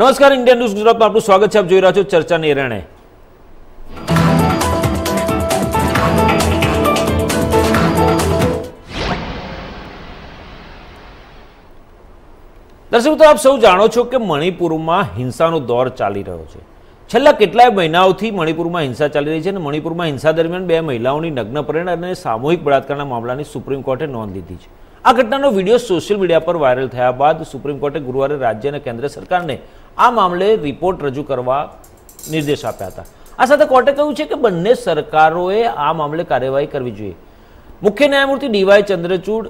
નમસ્કાર, India news ગુજરાતમાં આપનું સ્વાગત છે. આપ જોઈ રહ્યા છો ચર્ચાની એરણે. દર્શકો, તો આપ સૌ જાણો છો કે મણિપુરમાં હિંસાનો દોર ચાલી રહ્યો છે. છેલ્લા કેટલાય મહિનાઓથી મણિપુરમાં હિંસા ચાલી રહી છે અને મણિપુરમાં હિંસા દરમિયાન બે મહિલાઓની નગ્ન પ્રેરણ અને સામૂહિક બળાત્કારના મામલાની સુપ્રીમ કોર્ટે નોંધ લીધી છે. આ ઘટનાનો વિડીયો સોશિયલ મીડિયા પર વાયરલ થયા બાદ સુપ્રીમ કોર્ટે ગુરુવારે રાજ્ય અને કેન્દ્ર સરકારને આ મામલે રિપોર્ટ રજૂ કરવા નિર્દેશ આપ્યા હતા. આ સાથે કોર્ટે કહ્યું છે કે બંને સરકારોએ આ મામલે કાર્યવાહી કરવી જોઈએ. મુખ્ય ન્યાયમૂર્તિ DY Chandrachud,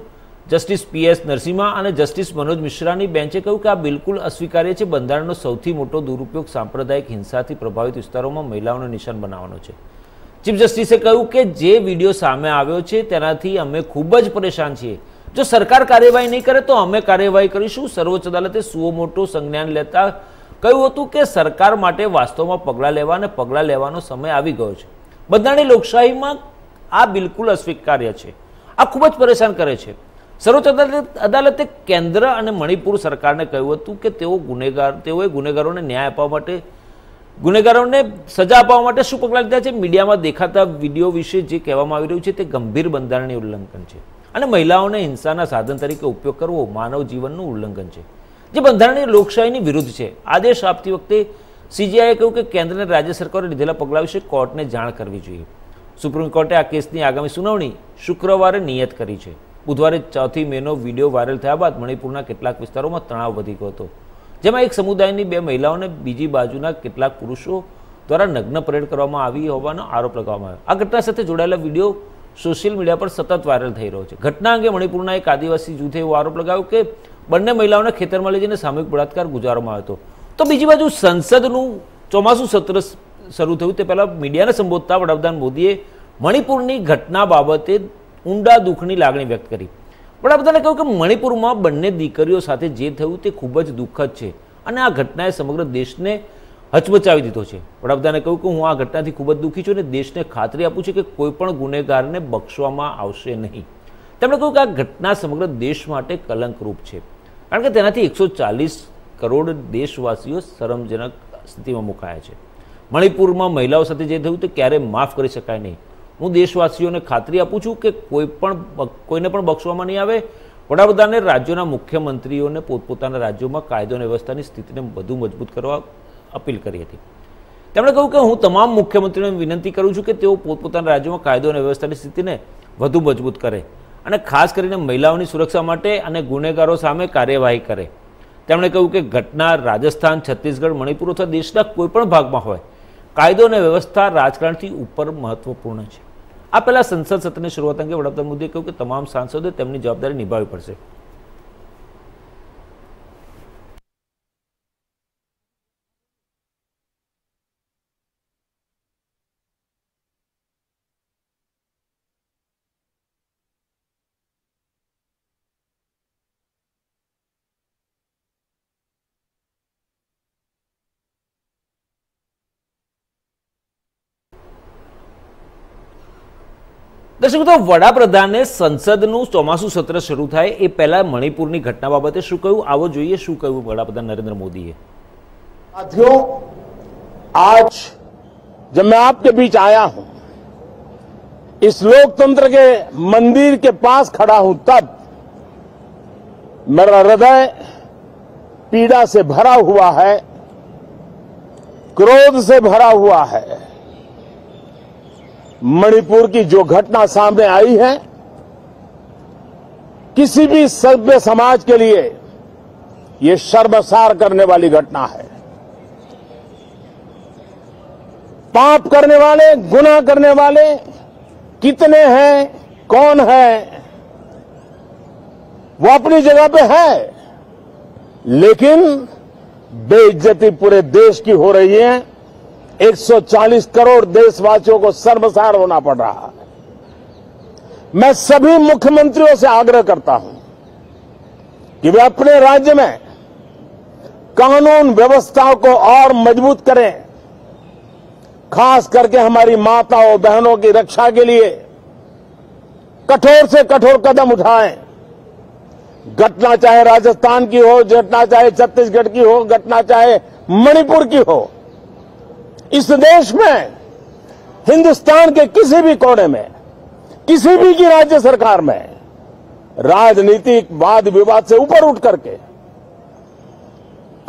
justice PS Narasimha અને જસ્ટિસ મનોજ મિશ્રાની બેન્ચે કહ્યું કે આ બિલકુલ અસ્વીકાર્ય છે. બંધારણનો સૌથી મોટો દુરુપયોગ સાંપ્રદાયિક હિંસાથી પ્રભાવિત વિસ્તારોમાં મહિલાઓને નિશાન બનાવવાનો છે. ચીફ જસ્ટિસે કહ્યું કે જે વિડીયો સામે આવ્યો છે તેનાથી અમે ખૂબ જ પરેશાન છીએ. જો સરકાર કાર્યવાહી નહીં કરે તો અમે કાર્યવાહી કરીશું. સર્વોચ્ચ અદાલતે સુઓ મોટો સંજ્ઞાન લેતા કહ્યું હતું કે સરકાર માટે વાસ્તવમાં પગલાં લેવા અને પગલાં લેવાનો સમય આવી ગયો છે. બંધારણીય લોકશાહીમાં આ બિલકુલ અસ્વીકાર્ય છે. આ ખૂબ જ પરેશાન કરે છે. સર્વોચ્ચ અદાલતે કેન્દ્ર અને મણિપુર સરકારને કહ્યું હતું કે તેઓએ ગુનેગારોને ન્યાય આપવા માટે, ગુનેગારોને સજા આપવા માટે શું પગલાં લીધા છે? મીડિયામાં દેખાતા વિડીયો વિશે જે કહેવામાં આવી રહ્યું છે તે ગંભીર બંધારણીય ઉલ્લંઘન છે અને મહિલાઓને હિંસાના સાધન તરીકે ઉપયોગ કરવો માનવ જીવનનું ઉલ્લંઘન છે, જે બંધારણીય લોકશાહીની વિરુદ્ધ છે. આદેશ આપતી વખતે સીજીઆઈએ કહ્યું કે કેન્દ્ર અને રાજ્ય સરકારે લીધેલા પગલાં વિશે કોર્ટને જાણ કરવી જોઈએ. સુપ્રીમ કોર્ટે આ કેસની આગામી સુનાવણી શુક્રવારે નિયત કરી છે. બુધવારે 4 મેનો વિડીયો વાયરલ થયા બાદ મણિપુરના કેટલાક વિસ્તારોમાં તણાવ વધી ગયો હતો, જેમાં એક સમુદાયની બે મહિલાઓને બીજી બાજુના કેટલાક પુરુષો દ્વારા નગ્ન પરેડ કરવામાં આવી હોવાનો આરોપ લગાવવામાં આવ્યો. આ ઘટના સાથે જોડાયેલા વિડીયો સોશિયલ મીડિયા પર સતત વાયરલ થઈ રહ્યો છે. ઘટના અંગે મણિપુરના એક આદિવાસી જૂથે એવો આરોપ લગાવ્યો કે બંને મહિલાઓને ખેતરમાં લઈ જઈને સામૂહિક બળાત્કાર ગુજારવામાં આવ્યો હતો. તો બીજી બાજુ સંસદનું ચોમાસું સત્ર શરૂ થયું તે પહેલાં મીડિયાને સંબોધતા વડાપ્રધાન મોદીએ મણિપુરની ઘટના બાબતે ઊંડા દુઃખની લાગણી વ્યક્ત કરી. વડાપ્રધાને કહ્યું કે મણિપુરમાં બંને દીકરીઓ સાથે જે થયું તે ખૂબ જ દુઃખદ છે અને આ ઘટનાએ સમગ્ર દેશને હચમચાવી દીધો છે. વડાપ્રધાને કહ્યું કે હું આ ઘટનાથી ખૂબ જ દુઃખી છું અને દેશને ખાતરી આપું છું કે કોઈપણ ગુનેગારને બક્ષવામાં આવશે નહીં. તેમણે કહ્યું કે આ ઘટના સમગ્ર દેશ માટે કલંકરૂપ છે, કારણ કે તેનાથી 140 કરોડ દેશવાસીઓ શરમજનક સ્થિતિમાં મુકાયા છે. મણિપુરમાં મહિલાઓ સાથે જે થયું તે ક્યારેય માફ કરી શકાય નહીં. હું દેશવાસીઓને ખાતરી આપું છું કે કોઈને પણ બક્ષવામાં નહીં આવે. વડાપ્રધાને રાજ્યોના મુખ્યમંત્રીઓને પોતપોતાના રાજ્યોમાં કાયદો અને વ્યવસ્થાની સ્થિતિને વધુ મજબૂત કરવા અપીલ કરી હતી. તેમણે કહ્યું કે હું તમામ મુખ્યમંત્રીઓને વિનંતી કરું છું કે તેઓ પોતપોતાના રાજ્યોમાં કાયદો અને વ્યવસ્થાની સ્થિતિને વધુ મજબૂત કરે અને ખાસ કરીને મહિલાઓની સુરક્ષા માટે અને ગુનેગારો સામે કાર્યવાહી કરે. તેમણે કહ્યું કે ઘટના રાજસ્થાન, છત્તીસગઢ, મણિપુર અથવા દેશના કોઈપણ ભાગમાં હોય, કાયદો અને વ્યવસ્થા રાજકારણથી ઉપર મહત્વપૂર્ણ છે. આ પહેલા સંસદ સત્રની શરૂઆત અંગે વડાપ્રધાન મોદીએ કહ્યું કે તમામ સાંસદોએ તેમની જવાબદારી નિભાવવી પડશે. દર્શકો, તો વડાપ્રધાને સંસદનું ચોમાસું સત્ર શરૂ થાય એ પહેલા મણિપુરની ઘટના બાબતે શું કહ્યું, આવો જોઈએ શું કહ્યું વડાપ્રધાન नरेंद्र मोदी ने. साथियों, आज जब मैं आपके बीच आया हूं, इस लोकतंत्र के मंदिर के पास खड़ा हूं, तब मेरा हृदय पीड़ा से भरा हुआ है, क्रोध से भरा हुआ है. मणिपुर की जो घटना सामने आई है, किसी भी सभ्य समाज के लिए यह शर्मसार करने वाली घटना है. पाप करने वाले, गुनाह करने वाले कितने हैं, कौन है, वो अपनी जगह पे है, लेकिन बेइज्जती पूरे देश की हो रही है. 140 करोड़ देशवासियों को शर्मसार होना पड़ रहा है. मैं सभी मुख्यमंत्रियों से आग्रह करता हूं कि वे अपने राज्य में कानून व्यवस्था को और मजबूत करें, खास करके हमारी माताओं बहनों की रक्षा के लिए कठोर से कठोर कदम उठाएं. घटना चाहे राजस्थान की हो, घटना चाहे छत्तीसगढ़ की हो, घटना चाहे मणिपुर की हो, इस देश में हिंदुस्तान के किसी भी कोने में किसी भी की राज्य सरकार में राजनीतिक वाद विवाद से ऊपर उठ करके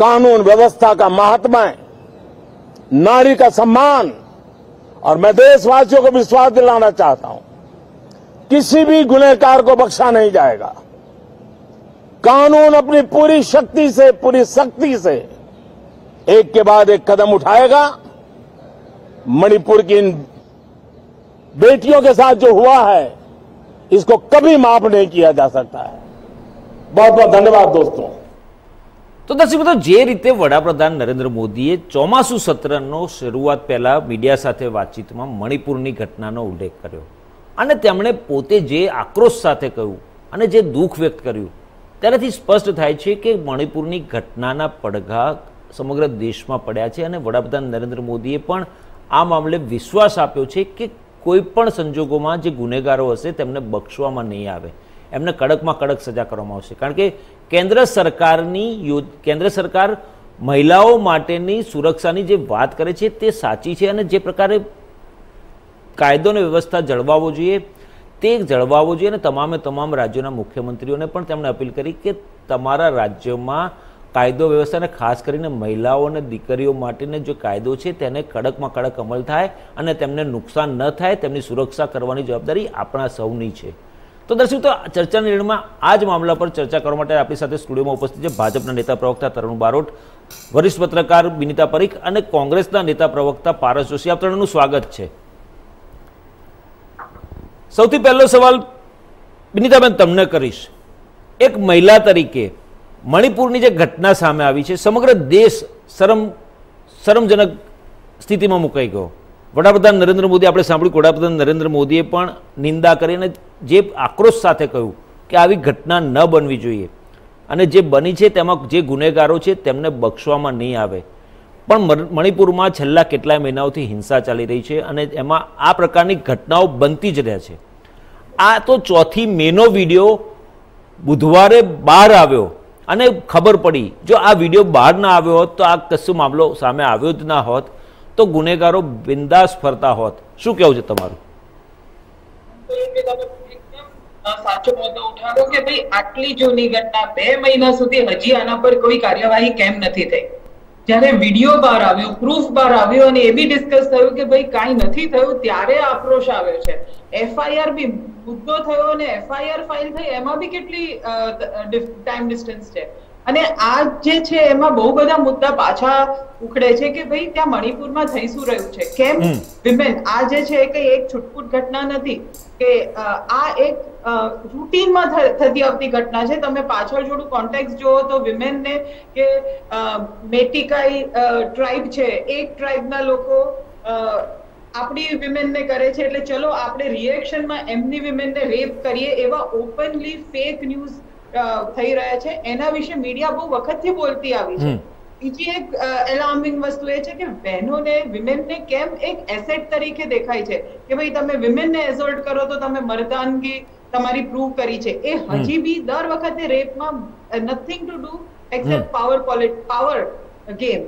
कानून व्यवस्था का महात्मा, नारी का सम्मान, और मैं देशवासियों को विश्वास दिलाना चाहता हूं किसी भी गुनहगार को बख्शा नहीं जाएगा। कानून अपनी पूरी शक्ति से एक के बाद एक कदम उठाएगा। मणिपुर की इन बेटियों के साथ जो हुआ है इसको कभी माफ नहीं किया जा सकता है। बहुत बहुत धन्यवाद दोस्तों। तो દર્શક મિત્રો, જે રીતે વડાપ્રધાન નરેન્દ્ર મોદીએ ચોમાસુ સત્રનો શરૂઆત પહેલા મીડિયા સાથે વાતચીતમાં મણિપુરની ઘટનાનો ઉલ્લેખ કર્યો અને તેમણે પોતે જે આક્રોશ સાથે કહ્યું અને જે દુઃખ વ્યક્ત કર્યું, તેનાથી સ્પષ્ટ થાય છે કે મણિપુરની ઘટનાના પડઘા સમગ્ર દેશમાં પડ્યા છે અને વડાપ્રધાન નરેન્દ્ર મોદીએ પણ આ મામલે વિશ્વાસ આપ્યો છે કે કોઈપણ સંજોગોમાં જે ગુનેગારો હશે તેમને બક્ષવામાં નહીં આવે, એમને કડકમાં કડક સજા કરવામાં આવશે। કારણ કે केंद्र सरकार महिलाओं माटेनी सुरक्षानी जे बात करे छे ते साची छे अने जे प्रकारे कायदो ने व्यवस्था जळवावो जोईए ते जळवावो जोईए अने तमामे तमाम राज्योना मुख्यमंत्रीओने पण तेमणे अपील करी के तमारा राज्योमां कायदो व्यवस्था ने खास करीने महिलाओने दीकरीओ माटेने जो कायदो छे तेने कड़कमां कड़क अमल थाय अने तेमने नुकसान न थाय तेमनी सुरक्षा करवानी जवाबदारी आपणा सौनी छे। तो दर्शक मित्रों, चर्चा निर्णय में आज मामला पर चर्चा करवा माटे आपणी साथे स्टूडियो में उपस्थित है भाजपा नेता प्रवक्ता तरुण बारोट, वरिष्ठ पत्रकार बिनीता परीख और कांग्रेस नेता प्रवक्ता पारस जोशी। आप त्रणनु स्वागत है। सौथी पहलो सवाल बिनीताबेन तमने करीश। एक महिला तरीके मणिपुर की जो घटना सामे आवी छे, समग्र देश शरमजनक स्थिति में मुकाई गयो। वडाप्रधान नरेंद्र मोदी, आपणे सांभळ्यु के वडाप्रधान नरेंद्र मोदीए पण निंदा करीने जे आक्रोश साथे कह्यु के आवी घटना न बनवी जोईए अने जे बनी छे तेमां जे गुनेगारो छे तेमने बक्षवामां नहीं आवे। पण मणिपुरमां छेल्ला केटलाय महीनाओथी हिंसा चाली रही छे अने एमां आ प्रकारनी घटनाओ बनती ज रहे छे। आ तो 4 मेनो विडियो बुधवारे बहार आव्यो अने खबर पड़ी, जो आ विडियो बहार न आव्यो होत तो आ कशो मामलो सामे आव्यो ज न होत, तो गुनेगारो बिंदास फरता होत। शुं कहेवु छे तमारुं? साचो मुद्दो उठाव्यो के भाई आटली जूनी घटना 2 महीना सुधी हजी आना पर कोई कार्यवाही केम नथी थई। त्यारे वीडियो बहार आव्यो, प्रूफ बहार आव्यो अने ए बी डिस्कस थयुं के भाई काई नथी थयुं, त्यारे आक्रोश आव्यो छे। एफआईआर बी मुद्दो थयो ने एफआईआर फाइल थई, एमां बी केटली टाइम डिस्टन्स छे। बहु बधा मुद्दा पाछा उखड़े छे के भाई त्या मणिपुरमां थई शुं रह्युं छे, केम विमेन आ जे छे के एक छुटपुट घटना नथी के आ एक रूटीनमां थती आवती घटना छे। तमे पाछळ जोडुं कॉन्टेक्स्ट जोओ तो विमेन ने के मेटिकाई ट्राइब छे, एक ट्राइबना लोको अपनी विमेन ने करे छे एटले चलो आपणे रिएक्शनमां एमनी विमेन ने रेप करीए एवा ओपनली फेक न्यूज થઈ રહ્યા છે, એના વિશે મીડિયા બહુ વખતથી બોલતી આવી છે। બીજી એક એલાર્મિંગ વસ્તુ એ છે કે બહેનોને, વિમેનને કેમ એક એસેટ તરીકે દેખાય છે કે ભાઈ તમે વિમેનને એસોલ્ટ કરો તો તમે મર્દાનગી તમારી પ્રૂવ કરી છે। એ હજી બી દર વખતે રેપમાં nothing to do except power game.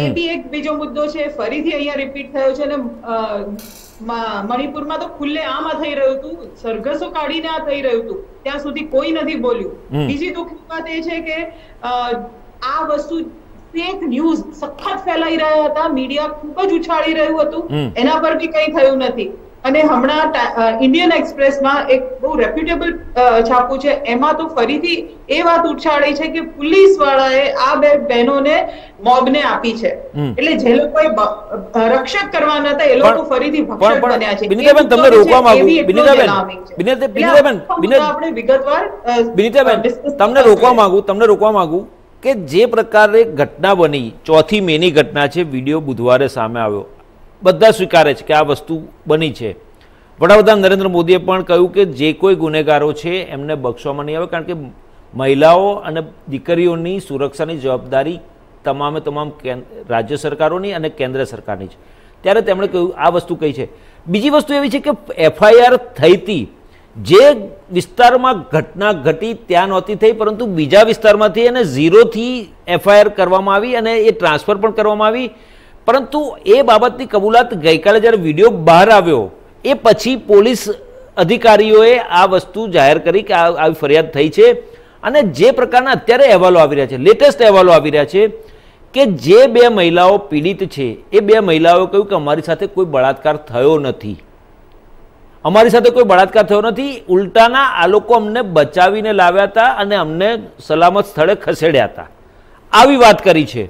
એ બી એક બીજો મુદ્દો છે, ફરીથી અહીંયા રિપીટ થયો છે। અને मणिपुर में तो खुले आम थई रह्युं हतुं, सरघसो काढीने आ थई रह्युं हतुं, त्यां सुधी कोई नथी बोल्युं। बीजी दुःखनी वात ए छे के आ वस्तु फेक न्यूज सखत फैलाई रह्या हता, मीडिया खूब ज उछाळी रह्युं हतुं, एना पर भी कई थयुं नथी। अने हमणां इंडियन एक्सप्रेस में एक बहु रेप्युटेबल छापू छे, एमां तो फरीथी ए वात उछाळी छे के पुलिस वाळाए आ बे बहनोने मोबने आपी छे एटले जे लोकोए रक्षक करवाना हता ए लोको फरीथी भक्षक बन्या छे। बिनीताबेन तमने रोकवा मांगू, बिनीताबेन तमने रोकवा मांगू के जे प्रकारे घटना बनी, 4 मेनी घटना छे, विडियो बुधवारे सामे आव्यो, बधा स्वीकारे छे के आ वस्तु बनी है। वडाप्रधान नरेंद्र मोदीए पण कह्युं के जे कोई गुनेगारो छे एमने बक्षवामां नहीं आवे, कारण के महिलाओं अने दीकरीओनी सुरक्षानी जवाबदारी तमामे तमाम राज्य सरकारोनी अने केंद्र सरकारनी छे। त्यारे तेमणे कह्युं आ वस्तु कही है। बीजी वस्तु एवी छे के एफआईआर थई हती जे विस्तार में घटना घटी त्या नहोती थी परंतु बीजा विस्तार में थी अने जीरो थी एफआईआर करवामां आवी अने ए ट्रांसफर पण करवामां आवी। परंतु ए बाबतनी कबूलात गई काले ज्यारे विडियो बहार आव्यो ए पछी पोलीस अधिकारीओए आ वस्तु जाहिर करी के आ फरियाद थई छे अने जे प्रकारना अत्यारे अहेवालो आवी रह्या छे, लेटेस्ट अहेवालो आवी रह्या छे कि जे बे महिलाओ पीड़ित छे ए बे महिलाओए कह्युं के अमारी साथे कोई बलात्कार थयो नथी, अमारी साथे कोई बलात्कार थयो नथी, उल्टाना आ लोको अमने बचावीने लाव्या हता अने अमने सलामत स्थळे खसेड्या हता, आवी वात करी छे।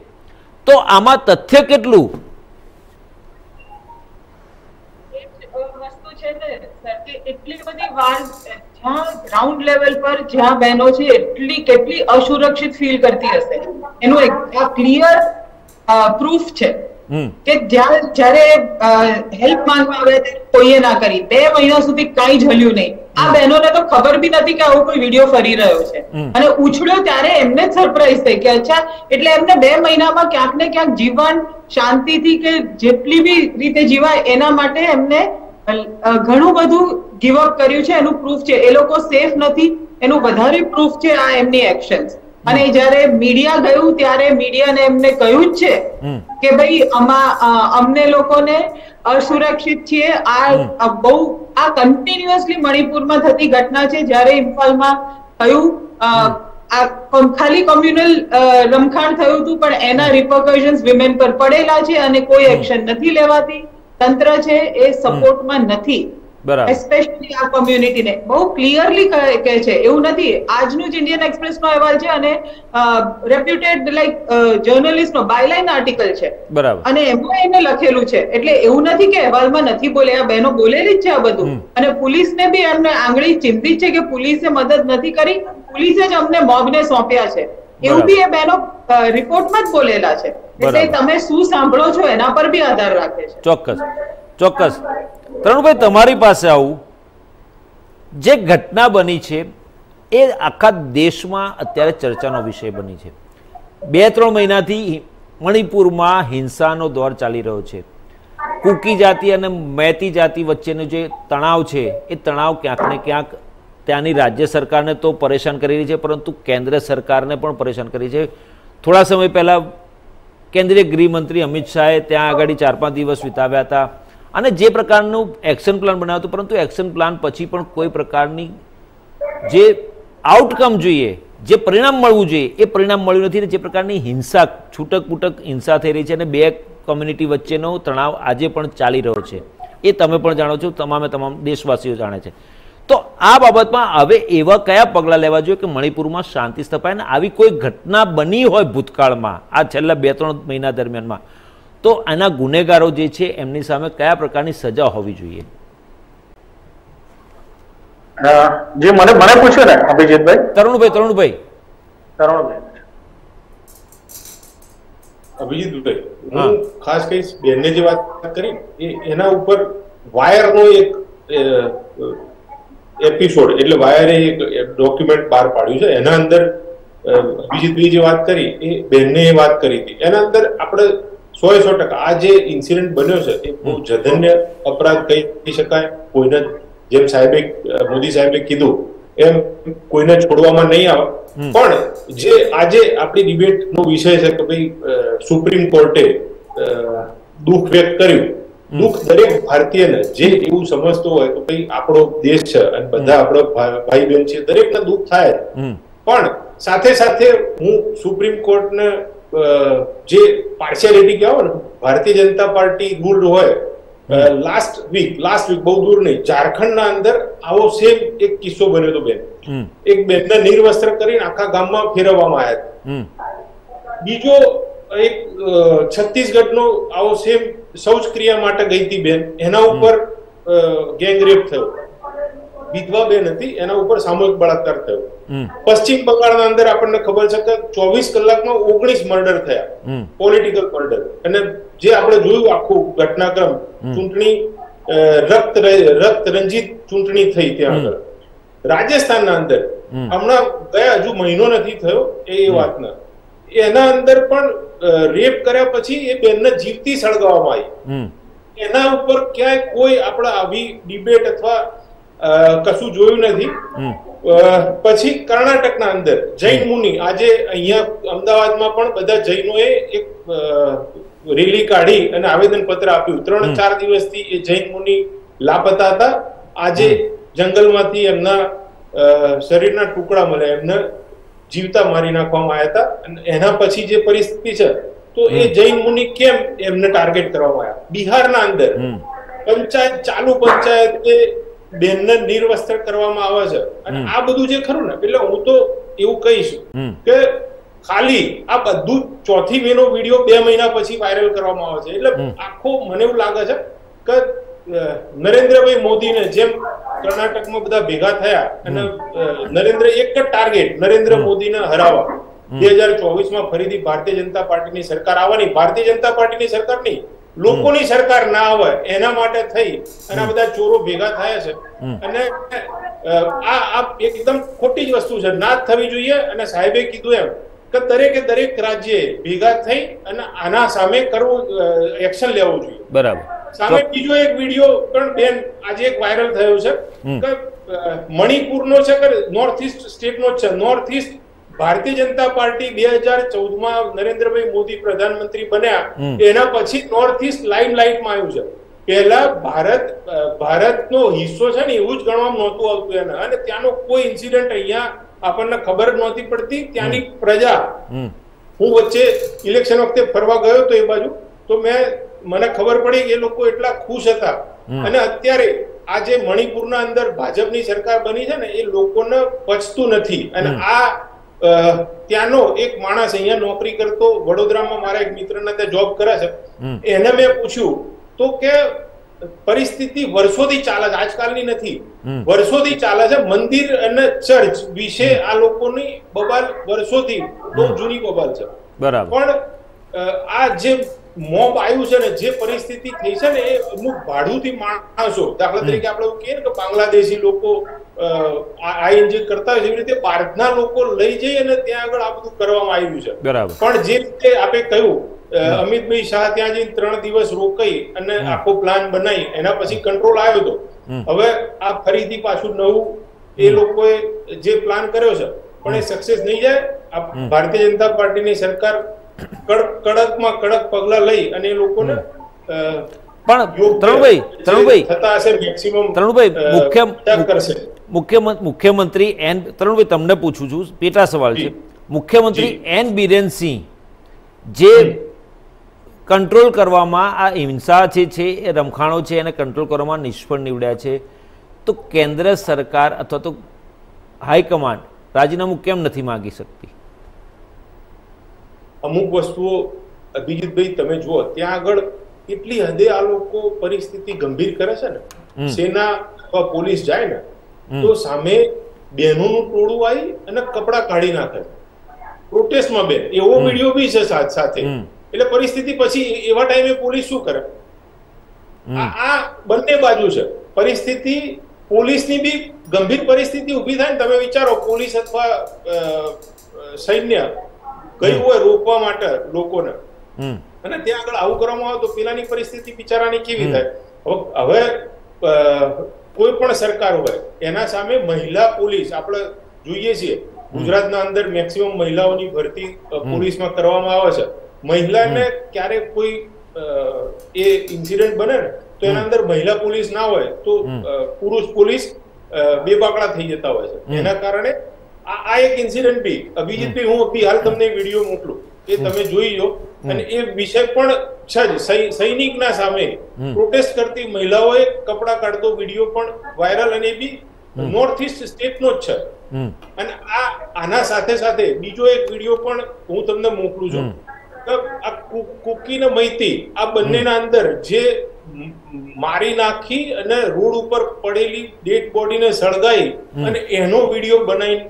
तो आमां तथ्य केटलुं वस्तु छे ने सर के એટલી બધી વાન જ્યાં ગ્રાઉન્ડ લેવલ પર જ્યાં બહેનો છે એટલી કેટલી અસુરક્ષિત ફીલ કરતી હશે એનો એક ક્લિયર પ્રૂફ છે કે જ્યારે હેલ્પ માંગવા આવે કોઈએ ના કરી, 2 મહિના સુધી કંઈ ઝલ્યું નહીં। આ બહેનોને તો ખબર બી નથી કે આવો કોઈ વિડિયો ફરી રહ્યો છે અને ઉછળ્યો ત્યારે એમને સરપ્રાઈઝ થઈ કે અચ્છા, એટલે એમને 2 મહિનામાં ક્યાંક ને ક્યાંક જીવન શાંતિથી કે જેટલી બી રીતે જીવાય એના માટે એમને ઘણું બધું ગિવ અપ કર્યું છે, એનું પ્રૂફ છે। એ લોકો સેફ નથી એનું વધારે પ્રૂફ છે આ એમની એક્શન્સ। અને જ્યારે મીડિયા ગયું ત્યારે મીડિયાને એમને કહ્યું જ છે કે ભાઈ અમને લોકોને અસુરક્ષિત છીએ। આ બહુ આ કન્ટિન્યુઅસલી મણિપુરમાં થતી ઘટના છે। જ્યારે ઇમ્ફાલમાં થયું ખાલી કોમ્યુનલ રમખાણ થયું હતું પણ એના રિપરકશન્સ વિમેન પર પડેલા છે અને કોઈ એક્શન નથી લેવાતી। तंत्र छे ए सपोर्ट में नहीं, एस्पेशली आ कम्युनिटी ने बहुत क्लियरली कहे छे एवं नहीं। आज न्यूज इंडियन एक्सप्रेस नो अहवाल छे अने रेप्यूटेड लाइक जर्नलिस्ट नो बायलाइन आर्टिकल छे अने एमो एने લખેલું છે એટલે એવું નથી કે અહેવાલમાં નથી બોલ્યા, બહેનો બોલેલી જ છે આ બધું। અને પોલીસને બી એમને આંગળી ચીંધી છે કે પોલીસે મદદ નથી કરી, પોલીસે જ અમને મોબને સોંપ્યા છે એવું બી એ બહેનો रिपोर्टમાં જ બોલેલા છે। તમે શું સાંભળો છો એના પર બી આધાર રાખે છે। ચોક્કસ ચોક્કસ। તરુણભાઈ, તમારી પાસે આવું જે ઘટના બની છે એ આખા દેશમાં અત્યારે ચર્ચાનો વિષય બની છે। 2-3 મહિનાથી મણિપુરમાં હિંસાનો દોર ચાલી રહ્યો છે। કુકી જાતિ અને મેતી જાતિ વચ્ચેનો જે તણાવ છે એ તણાવ ક્યાંક ને ક્યાંક ત્યાંની રાજ્ય સરકારને તો પરેશાન કરી રહી છે પરંતુ કેન્દ્ર સરકારને પણ પરેશાન કરી છે। થોડા સમય પહેલાં કેન્દ્રીય ગૃહમંત્રી અમિત શાહે ત્યાં આગળ 4-5 દિવસ વિતાવ્યા હતા અને જે પ્રકારનું એક્શન પ્લાન બનાવ્યો હતો પરંતુ એક્શન પ્લાન પછી પણ કોઈ પ્રકારની જે આઉટકમ જોઈએ, જે પરિણામ મળવું જોઈએ એ પરિણામ મળ્યું નથી અને જે પ્રકારની હિંસા છૂટક-પૂટક હિંસા થઈ રહી છે અને બે કોમ્યુનિટી વચ્ચેનો તણાવ આજે પણ ચાલી રહ્યો છે એ તમે પણ જાણો છો, તમામે તમામ દેશવાસીઓ જાણે છે। तो आ बाबत में हवे एवा कया पगला लेवा जोईए कि मणिपुर में शांति स्थापाय ने आवी कोई घटना बनी होय भूतकाळ में आ छेल्ला 2-3 महीना दरमियान में तो आना गुनेगारो जे छे एमनी सामे कया प्रकारनी सजा होवी जोईए? जे मने पूछ्यो ने अभिजीत भाई, तरुण भाई अभिजीत भाई हूं खास कई बेनने जे बात करी एना ऊपर वायर नो एक एपिसोड એટલે વાયરે એક ડોક્યુમેન્ટ બહાર પાડ્યું છે એના અંદર અભિજીતભાઈ જે વાત કરી એ બેનને વાત કરી હતી એના અંદર આપણે 100% આ જે ઇન્સિડન્ટ બન્યો છે એ બહુ જઘન્ય અપરાધ કહી શકાય। કોઈને જેમ મોદી સાહેબે કીધું એમ કોઈને છોડવામાં નહીં આવે। પણ જે આજે આપણી ડિબેટનો વિષય છે કે ભાઈ સુપ્રીમ કોર્ટે દુઃખ વ્યક્ત કર્યું। દુઃખ દરેક ભારતીયને જે એવું સમજતો હોય કે ભાઈ આપણો દેશ છે અને બધા આપણો ભાઈ બહેન છે દરેકને દુઃખ થાય પણ સાથે સાથે હું સુપ્રીમ કોર્ટને જે પાર્શિયાલિટી કહેવાય ને ભારતીય જનતા પાર્ટી દૂર હોય લાસ્ટ વીક બહુ દૂર નહીં ઝારખંડના અંદર આવો સેમ એક કિસ્સો બન્યો હતો। બેન એક બેનને નિર્વસ્ત્ર કરીને આખા ગામમાં ફેરવવામાં આવ્યા હતા। બીજો एक छत्तीसगढ़ नो आवो सेम शौच क्रिया माटे गई थी बेन एना ऊपर गैंग रेप थयो। विधवा बेन हती एना ऊपर सामूहिक बलात्कार थयो। पश्चिम बंगाल ना अंदर आपने खबर छे के 24 કલાક में 19 मर्डर थया, पॉलिटिकल मर्डर। अने जे आपणे जोयुं आखो घटनाक्रम चूंटणी रक्त रंजित चूंटणी थई त्यां आगळ राजस्थान ना अंदर हमणा गया हजू महीनो नथी थयो ए वात ना એના અંદર પણ રેપ કર્યા પછી એ બેનને જીવતી સળગાવવામાં આવી। એના ઉપર ક્યાંય કોઈ આપણા આવી ડિબેટ અથવા કશું જોયું નથી। પછી કર્ણાટકના અંદર જૈન મુનિ આજે અહીંયા અમદાવાદમાં પણ બધા જૈનોએ એક રેલી કાઢી અને આવેદન પત્ર આપ્યું। 3-4 દિવસથી એ જૈન મુનિ લાપતા હતા। આજે જંગલમાંથી એમના શરીરના ટુકડા મળ્યા, એમને જીવતા મારી નાખવામાં આવ્યા હતા। એના પછી જે પરિસ્થિતિ છે તો એ જૈન મુનિ કેમ એમને ટાર્ગેટ કરવામાં આવ્યા। બિહારના અંદર પંચાયત ચાલુ પંચાયતે બેનને નિર્વસ્ત્ર કરવામાં આવે છે અને આ બધું જે ખરું ને, એટલે હું તો એવું કહીશ કે ખાલી આ બધું ચોથી મેનો વિડિયો 2 મહિના પછી વાયરલ કરવામાં આવે છે। એટલે આખો મને એવું લાગે છે કે નરેન્દ્રભાઈ મોદીને જેમ કર્ણાટકમાં બધા ભેગા થયા અને નરેન્દ્ર એક જ ટાર્ગેટ નરેન્દ્ર મોદીને હરાવવા, 2024માં ફરીથી ભારતીય જનતા પાર્ટીની સરકાર આવવાની, ભારતીય જનતા પાર્ટીની સરકાર નહીં લોકોની સરકાર ના આવે એના માટે થઈ અને બધા ચોરો ભેગા થાય છે અને આ એકદમ ખોટી જ વસ્તુ છે, ના થવી જોઈએ। અને સાહેબે કીધું એમ કે દરેકે દરેક રાજ્યે ભેગા થઈ અને આના સામે કરવું એક્શન લેવું જોઈએ, બરાબર। સામે બીજો એક વિડીયો પણ બેન આજે એક વાયરલ થયો છે કે મણિપુરનો છે કે નોર્થ ઈસ્ટ સ્ટેટનો છે। નોર્થ ઈસ્ટ भारतीय जनता पार्टी 2014 માં નરેન્દ્રભાઈ મોદી પ્રધાનમંત્રી બન્યા એના પછી નોર્થ ઈસ્ટ લાઇમલાઇટમાં આવ્યું છે। પહેલા ભારતનો હિસ્સો છે ને એવું જ ગણવામાં નહોતું આવતું એને, અને ત્યાંનો કોઈ ઇન્સિડન્ટ અહીંયા આપણને ખબર નહોતી પડતી। ત્યાંની પ્રજા, હું વચ્ચે ઇલેક્શન વખતે ફરવા ગયો તો એ બાજુ, તો મને ખબર પડી કે એ લોકો એટલા ખુશ હતા। અને અત્યારે આજે મણિપુરના અંદર ભાજપની સરકાર બની છે ને, એ લોકોને પચતું નથી। અને આ ત્યાંનો એક માણસ અહીંયા નોકરી કરતો, વડોદરામાં મારા એક મિત્રના ત્યાં જોબ કરે છે, એને મેં પૂછ્યું તો કે પરિસ્થિતિ વર્ષોથી ચાલે છે, આજકાલની નથી, વર્ષોથી ચાલે છે। મંદિર અને ચર્ચ વિશે આ લોકોની બબાલ વર્ષોથી, બહુ જૂની બબાલ છે, બરાબર। પણ આ જે મોબ આવ્યું છે ને, જે પરિસ્થિતિ થઈ છે ને, એ અમુક ભાડુથી માણસો, દાખલા તરીકે આપણે એવું કહીએ ને કે બાંગ્લાદેશી લોકો આ એન્જોય કરતા હોય, એવી રીતે ભારતના લોકો લઈ જઈ અને ત્યાં આગળ આ બધું કરવામાં આવ્યું છે, બરાબર। પણ જે રીતે આપણે કહ્યું, અમિતભાઈ શાહ ત્યાં જઈને 3 દિવસ રોકાઈ અને આખો પ્લાન બનાવી, એના પછી કંટ્રોલ આવ્યો હતો। હવે આ ફરીથી પાછું નવું એ લોકોએ જે પ્લાન કર્યો છે પણ એ સક્સેસ નહીં જાય। ભારતીય જનતા પાર્ટીની સરકાર કડકમાં કડક પગલા લઈ અને એ લોકોને પણ મુખ્યમંત્રી એન તરુણભાઈ તમને પૂછું છું, પેટા સવાલ છે। મુખ્યમંત્રી એન બીરેન સિંહ જે કંટ્રોલ કરવામાં આ હિંસા છે એ રમખાણો છે એને કંટ્રોલ કરવામાં નિષ્ફળ નીવડ્યા છે, તો કેન્દ્ર સરકાર અથવા તો હાઈકમાન્ડ રાજીનામું કેમ નથી માગી શકતી? અમુક વસ્તુઓ અભિજીતભાઈ તમે જુઓ, ત્યાં આગળ કેટલી હદે આ લોકો પરિસ્થિતિ ગંભીર કરે છે ને, સેના અથવા પોલીસ જાય ને તો સામે બહેનોનું ટોળું આવી અને કપડાં કાઢી નાખે પ્રોટેસ્ટમાં બેન, એવો વિડીયો બી છે સાથે સાથે। એટલે પરિસ્થિતિ પછી એવા ટાઈમે પોલીસ શું કરે? આ બંને બાજુ છે પરિસ્થિતિ, પોલીસની બી ગંભીર પરિસ્થિતિ ઊભી થાય ને, તમે વિચારો પોલીસ અથવા સૈન્ય ગયું હોય રોકવા માટે લોકોને અને ત્યાં આગળ આવું કરવામાં આવે તો પેલાની પરિસ્થિતિ બિચારાની કેવી થાય? હવે કોઈ પણ સરકાર હોય એના સામે મહિલા પોલીસ આપણે જોઈએ છીએ, ગુજરાતના અંદર મેક્સિમમ મહિલાઓની ભરતી પોલીસમાં કરવામાં આવે છે। મહિલાને ક્યારે કોઈ એ ઇન્સિડન્ટ બને ને તો એના અંદર મહિલા પોલીસ ના હોય તો પુરુષ પોલીસ બેબાકડા થઈ જતા હોય છે। એના કારણે આ એક ઇન્સિડન્ટ બી અભિજીતભાઈ, હું અભી હાલ તમને વિડીયો મોકલું, એ તમે જોઈ લો। અને એ વિષય પણ છે જ, સૈનિકના સામે પ્રોટેસ્ટ કરતી મહિલાઓએ કપડા કાઢતો વિડીયો પણ વાયરલ, અને એ બી નોર્થ ઈસ્ટ સ્ટેટનો જ છે। અને આના સાથે સાથે બીજો એક વિડીયો પણ હું તમને મોકલું છું કે આ કુકી ને મૈતી આ બંનેના અંદર જે મારી નાખી અને રોડ ઉપર પડેલી ડેડ બોડીને સળગાઈ અને એનો વિડીયો બનાવી,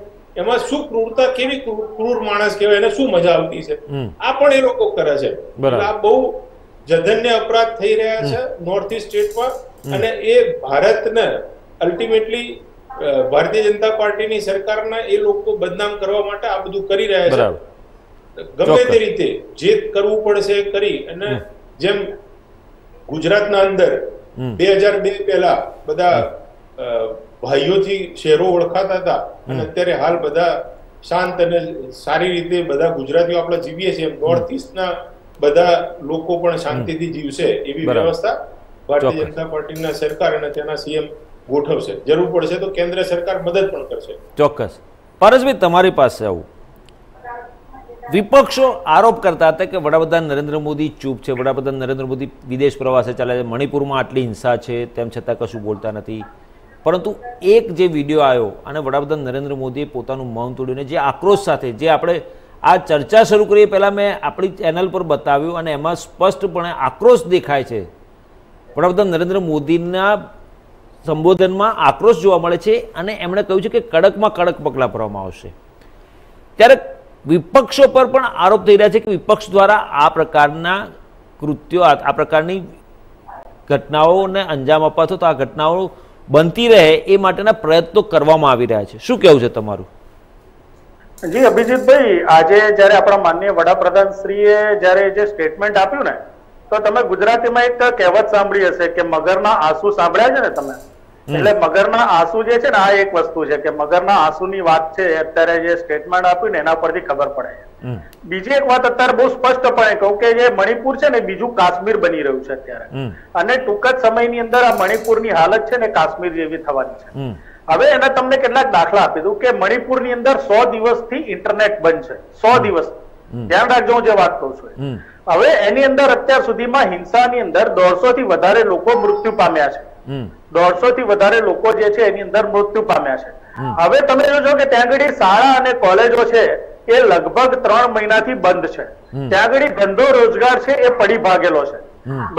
એમાં શું ક્રૂરતા, કેવી ક્રૂર માણસ કહેવાય, એને શું મજા આવતી છે? આ પણ એ લોકો કરે છે। આ બહુ જધન્ય અપરાધ થઈ રહ્યા છે નોર્થ ઈસ્ટ સ્ટેટમાં, અને એ ભારતને અલ્ટિમેટલી ભારતીય જનતા પાર્ટીની સરકારના એ લોકો બદનામ કરવા માટે આ બધું કરી રહ્યા છે। ગમે તે રીતે જે કરવું પડશે કરી, અને જેમ ગુજરાતના અંદર 2002 પહેલા બધા ભાઈઓથી શહેરો ઓળખાતા હતા અને અત્યારે હાલ બધા શાંત અને સારી રીતે બધા ગુજરાતીઓ આપણે જીવીએ છીએ, નોર્થ ઈસ્ટના બધા લોકો પણ શાંતિથી જીવશે એવી વ્યવસ્થા ભારતીય જનતા પાર્ટીના સરકાર અને તેના સીએમ ગોઠવશે. જરૂર પડશે તો કેન્દ્ર સરકાર મદદ પણ કરશે. ચોક્કસ. પારસભાઈ, તમારી પાસે આવું. विपक्षों आरोप करता था कि वडाप्रधान नरेंद्र मोदी चूप है, वडाप्रधान नरेंद्र मोदी विदेश प्रवासे चले, मणिपुर में आटली हिंसा है तेम छतां कशुं बोलता नहीं. परंतु एक जो विडियो आयो अने वडाप्रधान नरेंद्र मोदीए पोतानुं मौन तोड़ीने जे आक्रोश साथे जे आपणे आ चर्चा शुरू करीए पहला मैं अपनी चेनल पर बताव्युं अने एमां स्पष्टपणे आक्रोश देखाय छे. वडाप्रधान नरेंद्र मोदीना संबोधन में आक्रोश जोवा मळे छे अने एमणे कह्युं छे के कड़क में कड़क पगलां भरवामां आवशे. त्यारे विपक्षों पर पण आरोप थई रह्या छे कि विपक्ष द्वारा आ प्रकारना कृत्यो आ प्रकारनी घटनाओने अंजाम अपातो तो आ घटनाओ बनती रहे ए माटेना प्रयत्नो करवामां आवी रह्या छे. शुं कहेवुं छे तमारुं? जी अभिजीत भाई, आजे ज्यारे आपणा माननीय वडाप्रधान श्रीए ज्यारे जे स्टेटमेंट आप्युं ने तो तमे गुजरातीमां एक कहेवत सांभळी हशे के मगरना आंसू सांभळ्या छे ने तमे, एटले मगरना आंसू जे छे ने आ एक वस्तु छे के मगरना आंसूनी वात छे अत्यारे जे स्टेटमेंट आप्युं ने एना परथी खबर पडे छे. बीजी एक बात अत्यारे बहुत स्पष्टपणे कहूं के जे मणिपुर छे ने बीजू काश्मीर बनी रह्युं छे अत्यारे अने टूंक ज समयनी अंदर आ मणिपुरनी हालत छे ने काश्मीर जेवी थवानी छे. हवे एना तमने केटलाक दाखला आपी दूं के मणिपुरनी अंदर 100 दिवसथी इंटरनेट बंध छे. 100 दिवस ध्यान राखजो जे वात कहूं छुं. हवे एनी अंदर अत्यार सुधीमां हिंसानी अंदर 150 थी वधारे लोको मृत्यु पाम्या छे. 150 थी वधारे लोको जे छे एनी अंदर मृत्यु पाम्या छे. हवे तमे जोजो के त्यां गडी शाळा अने कॉलेजो छे ए लगभग 3 મહિનાથી બંધ છે. ત્યાં આગળ ધંધો રોજગાર છે એ પડી ભાગેલો છે.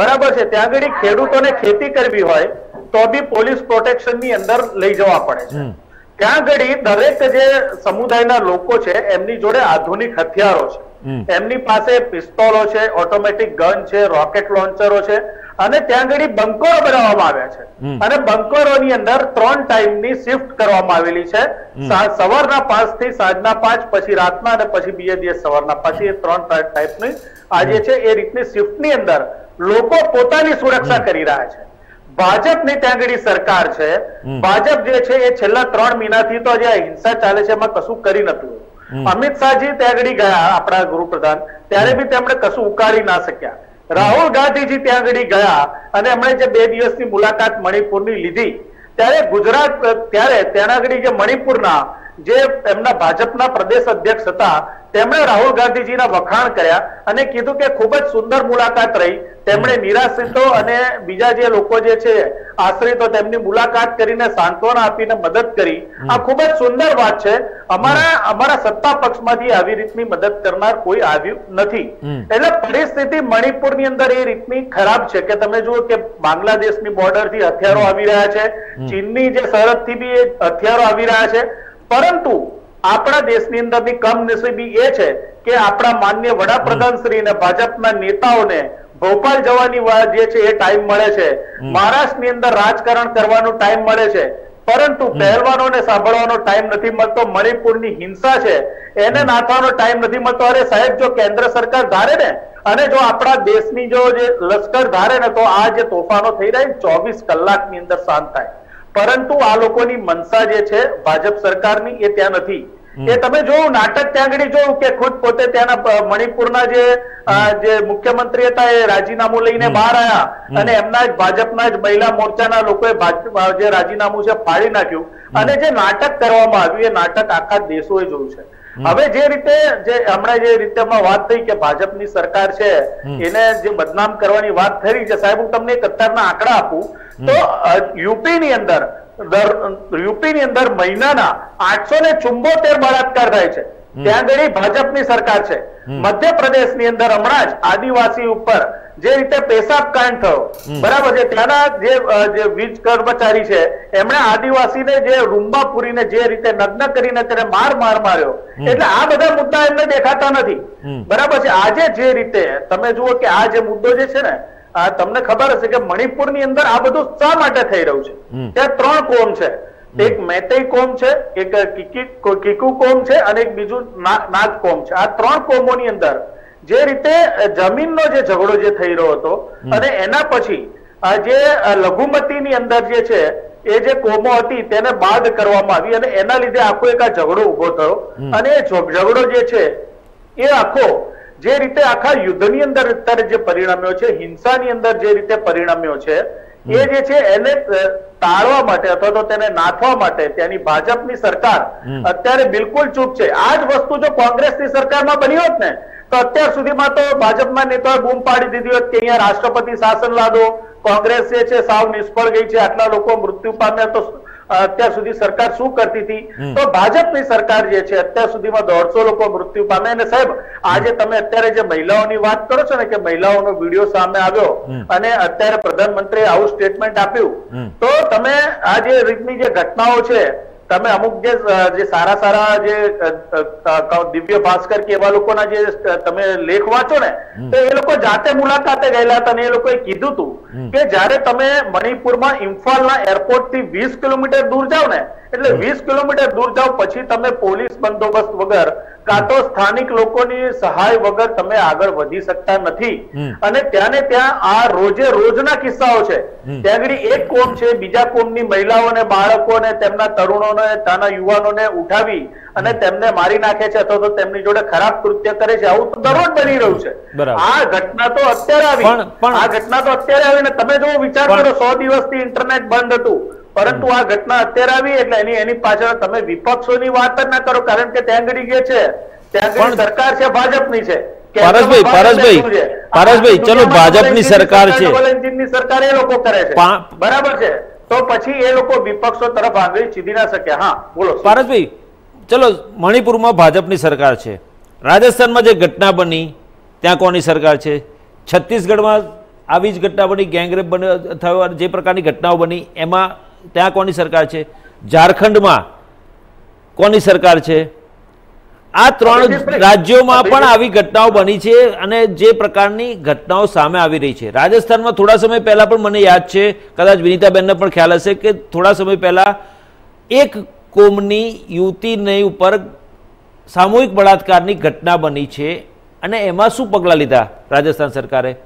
બરાબર છે. ત્યાં આગળ ખેડૂતોને ખેતી કરવી હોય તો બી પોલીસ પ્રોટેક્શનની અંદર લઈ જવા પડે છે. ત્યાં આગળ દરેક જે સમુદાયના લોકો છે એમની જોડે આધુનિક હથિયારો છે, એમની પાસે પિસ્તોલો છે, ઓટોમેટિક ગન છે, રોકેટ લોન્ચરો છે અને ત્યાં આગળ બંકરો બનાવવામાં આવ્યા છે અને બંકરોની અંદર 3 ટાઈમની શિફ્ટ કરવામાં આવેલી છે. સવારના 5 થી સાંજના 5, પછી રાતના અને પછી બીજા દિવસ સવારના 5, એ 3 ટાઈપની આજે છે એ રીતની શિફ્ટની અંદર લોકો પોતાની સુરક્ષા કરી રહ્યા છે. ભાજપની ત્યાં આગળ સરકાર છે, ભાજપ જે છે એ છેલ્લા 3 મહિનાથી તો જે હિંસા ચાલે છે એમાં કશું કરી નતું. અમિત શાહજી ત્યાં આગળ ગયા આપણા ગૃહપ્રધાન, ત્યારે બી તેમણે કશું ઉકાળી ના શક્યા. રાહુલ ગાંધીજી ત્યાં આગળ ગયા અને એમણે જે 2 દિવસની મુલાકાત મણિપુરની લીધી ત્યારે ગુજરાત ત્યારે ત્યાં આગળ જે મણિપુરના જે એમના ભાજપના પ્રદેશ અધ્યક્ષ હતા તેમણે રાહુલ ગાંધીજીના વખાણ કર્યા અને કીધું કે ખૂબ જ સુંદર મુલાકાત રહી. તેમણે નિરાશ્રિતો અને બીજા જે લોકો જે છે આશ્રિતો તેમની મુલાકાત કરીને સાંત્વના આપીને મદદ કરી. આ ખૂબ જ સુંદર વાત છે. અમારા સત્તા પક્ષમાંથી આવી રીતની મદદ કરનાર કોઈ આવ્યું નથી. એટલે પરિસ્થિતિ મણિપુરની અંદર એ રીતની ખરાબ છે કે તમે જુઓ કે બાંગ્લાદેશની બોર્ડરથી હથિયારો આવી રહ્યા છે, ચીનની જે સરહદથી બી હથિયારો આવી રહ્યા છે. પરંતુ આપણા દેશની અંદરની કમનસીબી એ છે કે આપણા માન્ય વડાપ્રધાનશ્રી અને ભાજપના નેતાઓને ભોપાલ જવાની વાત જે છે એ ટાઈમ મળે છે, મહારાષ્ટ્રની અંદર રાજકારણ કરવાનો ટાઈમ મળે છે, પરંતુ પહેરવાનોને સાંભળવાનો ટાઈમ નથી મળતો. મણિપુરની હિંસા છે એને નાથવાનો ટાઈમ નથી મળતો. અરે સાહેબ, જો કેન્દ્ર સરકાર ધારે ને અને જો આપણા દેશની જો લશ્કર ધારે ને તો આ જે તોફાનો થઈ રહ્યા 24 કલાકની અંદર શાંત થાય. परंतु आ लोकोनी मनसा जे छे भाजप सरकारनी ए त्यां नथी. ए तमे जो नाटक त्यां आगळी जो के खुद पोते त्याना मणिपुरना जे मुख्यमंत्री हता ए राजीनामु लईने बहार आया अने एमना ज भाजपना ज महिला मोर्चाना लोकोए जे राजीनामु छे फाड़ी नाख्युं अने जे नाटक करवामां आव्युं ए नाटक आखा देशोए जोयुं छे. હવે જે રીતે જે હમણાં જે રીતમાં વાત થઈ કે ભાજપની સરકાર છે એને જે બદનામ કરવાની વાત થઈ છે, સાહેબ હું તમને એક અત્યારના આંકડા આપું તો યુપીની અંદર મહિનાના 874 બળાત્કાર થાય છે. ત્યાં આગળ ભાજપની સરકાર છે. મધ્યપ્રદેશની અંદર હમણાં જ આદિવાસી ઉપર જે રીતે પેશાબ કાંડ થયો, બરાબર છે, ત્યાંના જે વીજ કર્મચારી છે એમણે આદિવાસીને જે રૂમમાં પૂરીને જે રીતે નગ્ન કરીને તેને માર માર્યો. એટલે આ બધા મુદ્દા એમને દેખાતા નથી. બરાબર છે. આજે જે રીતે તમે જુઓ કે આ જે મુદ્દો જે છે ને તમને ખબર હશે કે મણિપુરની અંદર આ બધું શા માટે થઈ રહ્યું છે. ત્યાં 3 કોમ છે. એક મેતઈ કોમ છે, એક કિકુ કોમ છે અને એક બીજું નાગ કોમ છે. આ 3 કોમોની અંદર જે રીતે જમીનનો જે ઝઘડો જે થઈ રહ્યો હતો અને એના પછી જે લઘુમતીની અંદર જે છે भाजपनी सरकार अत्यारे बिलकुल चूप है। आज वस्तु जो कांग्रेस सरकार में बनी होत ने तो अत्यार सुधीमां तो भाजपना नेताओं बूम पाड़ी दीधी होत के राष्ट्रपति शासन लादो, कांग्रेस साव निष्फल गई है, आटला लोको मृत्यु पाम्या तो अत्यार सुधी सरकार शू करती थी। तो भाजपनी सरकार जे छे अत्यार सुधीमां 150 लोको मृत्यु पाम्या ने साहेब आज तमे अत्यारे जे महिलाओनी वात करो छो ने के महिलाओनो विडियो सामे आव्यो अने अत्यारे प्रधानमंत्री आवुं स्टेटमेंट आप्युं तो तमे आ जे रीतनी जे घटनाओ छे तमे अमुक जे सारा सारा जे दिव्य भास्कर के एवा लोकोना जे तमे लेख वाँचो ने तो ए लोको जाते मुलाकाते गयेला हता ने ए लोकोए कीधुं हतुं के ज्यारे तमे मणिपुर में इम्फालना एरपोर्ट थी 20 किलोमीटर दूर जाओ ने एटले 20 किलोमीटर दूर जाओ पछी तमे पोलीस बंदोबस्त वगर का तो स्थानिक लोकोनी सहाय वगर तमे आगळ वधी शकता नथी। अने त्याने त्यां आ रोजे रोजना किस्साओ छे। त्यां आगळी एक कोम छे बीजा कोमनी महिलाओने बाळकोने तेमना तरुणोने ताना युवानोने उठावी अने तेमने मारी नाखे छे अथवा तो तेमनी जोडे खराब कृत्य करे छे। आवुं तो दररोज बनी रह्युं छे। आ घटना तो अत्यारे आवी, आ घटना तो अत्यारे आवी ने तमे जो विचार करो 100 दिवसथी इंटरनेट बंध हतुं परंतु आ घटना अत्यारे आवी एटले एनी पाछळ तमे विपक्षोनी वात ज न करो कारण के त्यां आगळी जे छे त्यां सरकार छे भाजपनी छे। पारसभाई चलो भाजपनी सरकार छे सरकार ए लोको करे छे बराबर छे तो पछी ए लोको विपक्षो तरफ आंगळी चींधी ना शके। हां बोलो पारसभाई चलो मणिपुर में भाजपनी सरकार छे, राजस्थान में जो घटना बनी त्यां कोनी सरकार छे, छत्तीसगढ़ में आवी ज घटना बनी गैंगरेप बन्यो थयो जे प्रकारनी घटनाओ बनी एमां त्यां कोनी सरकार छे, झारखंड में कोनी सरकार छे। आ त्रण राज्यों में पण आवी घटनाओं बनी छे अने जे प्रकारनी घटनाओं सामे आवी रही छे। राजस्थान में थोड़ा समय पहला पण मने याद छे कदाच बिनीताबेनने पण ख्याल हशे के थोड़ा समय पहला एक कोमनी युवती ने उपर सामूहिक बलात्कारनी घटना बनी छे अने एमां शुं पगला लीधा राजस्थान सरकारे?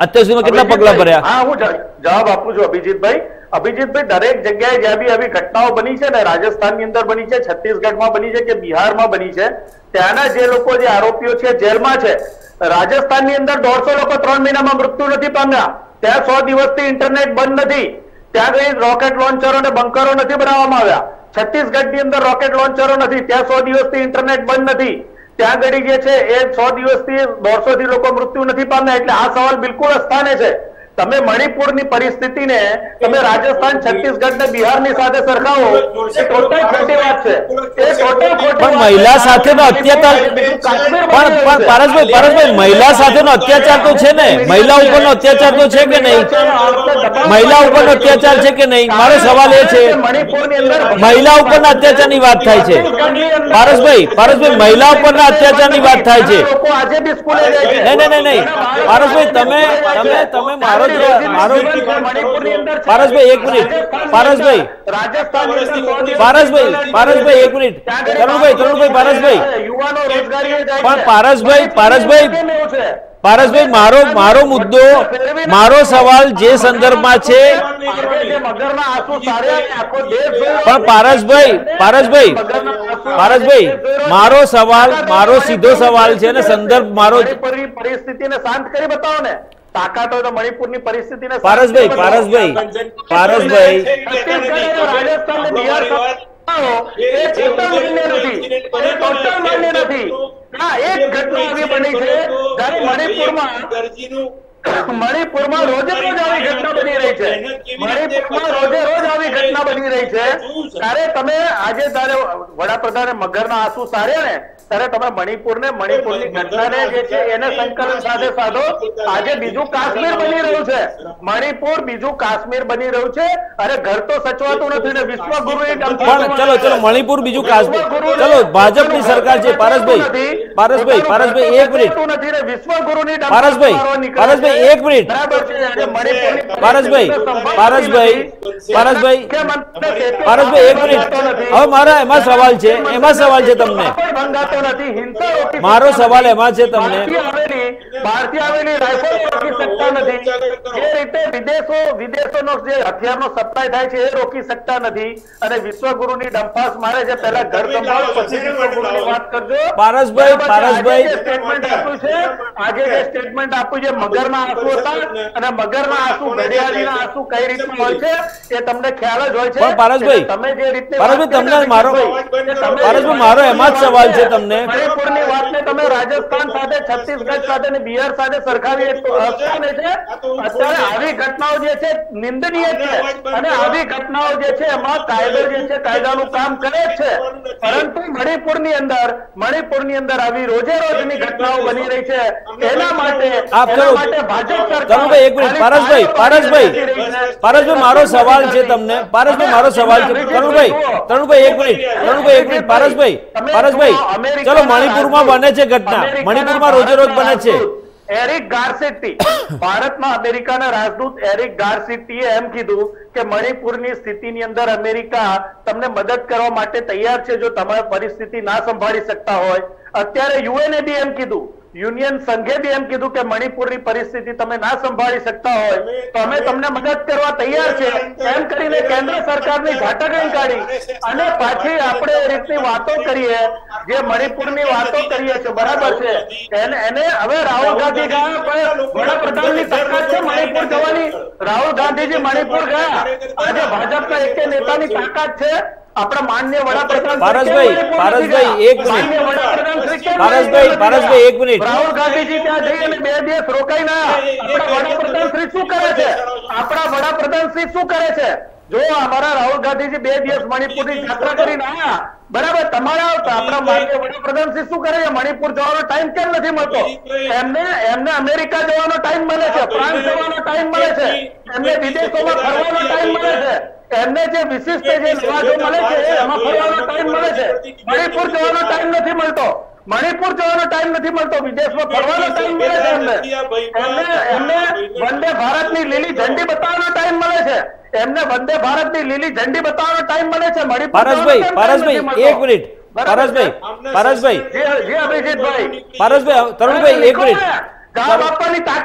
अत्यार में कितना पगला भरया? हाँ हूँ जवाब आपू छूं अभिजीत भाई दरेक जगह ज्यां आवी घटनाओं बनी है ने राजस्थान की अंदर बनी है, छत्तीसगढ़ में बनी है के बिहार में बनी है त्याना जे लोको जे आरोपीओ छे जेल में छे। राजस्थान की अंदर 150 लोको 3 महीना में मृत्यु नथी पाम्या, त्यां 100 दिवस थी इंटरनेट बंद नथी, त्यां कई रॉकेट लॉन्चरो ने बंकरो नथी बनाववामां आव्या। छत्तीसगढ़ की अंदर रॉकेट लॉन्चरो नथी, त्यां 100 दिवस थी इंटरनेट बंद नथी, त्या घड़ी जे छे 100 दिवस 150 मृत्यु नहीं पाम्या। एटले आ सवाल बिल्कुल अस्थाने छे। तमे मणिपुर की परिस्थिति ने तमे राजस्थान छत्तीसगढ़ ने बिहार की साथे सरखाओ ए टोटल खोटी बात छे। ए टोटल खोटी पण महिला साथेनो अत्याचार पण पारसभाई महिला साथेनो अत्याचार तो छे ने, महिला उपरनो अत्याचार तो छे के नहीं? महिला उपरनो अत्याचार छे के नहीं? मारो सवाल ए छे महिला उपरना अत्याचारनी वात थाय छे पारसभाई महिला उपरना अत्याचारनी वात थाय छे आजे बी स्कूले जाय छे नहीं? पारसभाई तमे तमे तमे मारो सीधो सवाल छे ने संदर्भ मारो परिस्थिति ने शांत करी बताओ ने ताकत हो तो मणिपुर की परिस्थिति ने पारस भाई राजस्थान ने बिहार एक घटना बनी है मणिपुर में रोजे रोज आई घटना बनी रही है। मणिपुर में रोजे रोज आई घटना बनी रही है तारे तमे आजे तारे वडाप्रधाने मगरना आंसू सार्या ने तारे तमे मणिपुर की घटना ने संकलन साथे साधो। आजे बीजू काश्मीर बनी रह्युं छे, मणिपुर बीजू काश्मीर बनी रह्युं छे। अरे घर तो सचवातुं नथी ने विश्वगुरु चलो मणिपुर बीजू काश्मीर चलो भाजपनी सरकार छे। पारसभाई एक मिनिट विश्वगुरुनी पारसभाई एक मिनिट पारसभाई एक मिनिट हवे मारा एमां सवाल छे तमने मारो सवाल एमां छे तमने भारतीय आवेली राइफल पारसभाई चलो मणिपुर में बने घटना मणिपुर में रोजे रोज बने एरिक गारसेट्टी भारत में अमेरिका ना राजदूत एरिक गारसेट्टी एम कीधु के मणिपुर की स्थिति नी अंदर अमेरिका तमने मदद करवा माटे तैयार छे जो तमारी परिस्थिति ना संभाळी सकता होय। अत्यारे यूएन भी एम कीधु यूनियन संघे भी एम कीधु के मणिपुर की परिस्थिति तमे ना संभाळी सकता होय तो अमे तमने मदद करवा तैयार छे एम करीने केंद्र सरकार ने झटकणी काढी अने पाछी आपणे रीतनी वातो करीए जे मणिपुर की वातो करीए छे बराबर छे एने हवे राहुल गांधी गया पण वडाप्रधान की ताकत छे मणिपुर जवानी। राहुल गांधी जी मणिपुर गया आज भाजपा एक नेता की ताकत छे मणिपुर जવાનો ટાઈમ કેમ નથી મળતો? એમને અમેરિકા જવાનો ટાઈમ મળે છે, ફ્રાન્સ જવાનો ટાઈમ મળે છે, એમને વિદેશોમાં ફરવાનો ટાઈમ મળે છે, એમને જે વિશિષ્ટ જે લાભો મળે છે એમાં ફરવાનો ટાઈમ મળે છે। મણિપુર જવાનો ટાઈમ નથી મળતો, मणिपुर जवानो टाइम नहीं मळतो, विदेश में फरवानो टाइम मळे छे, एमने एमने वंदे भारत नी लीली झंडी बतावनो टाइम मळे छे, एमने वंदे भारत नी लीली झंडी बतावनो टाइम मळे छे। मणिपुर पारसभाई एक मिनिट, पारसभाई तरुणभाई एक मिनिट, बिनीताबेन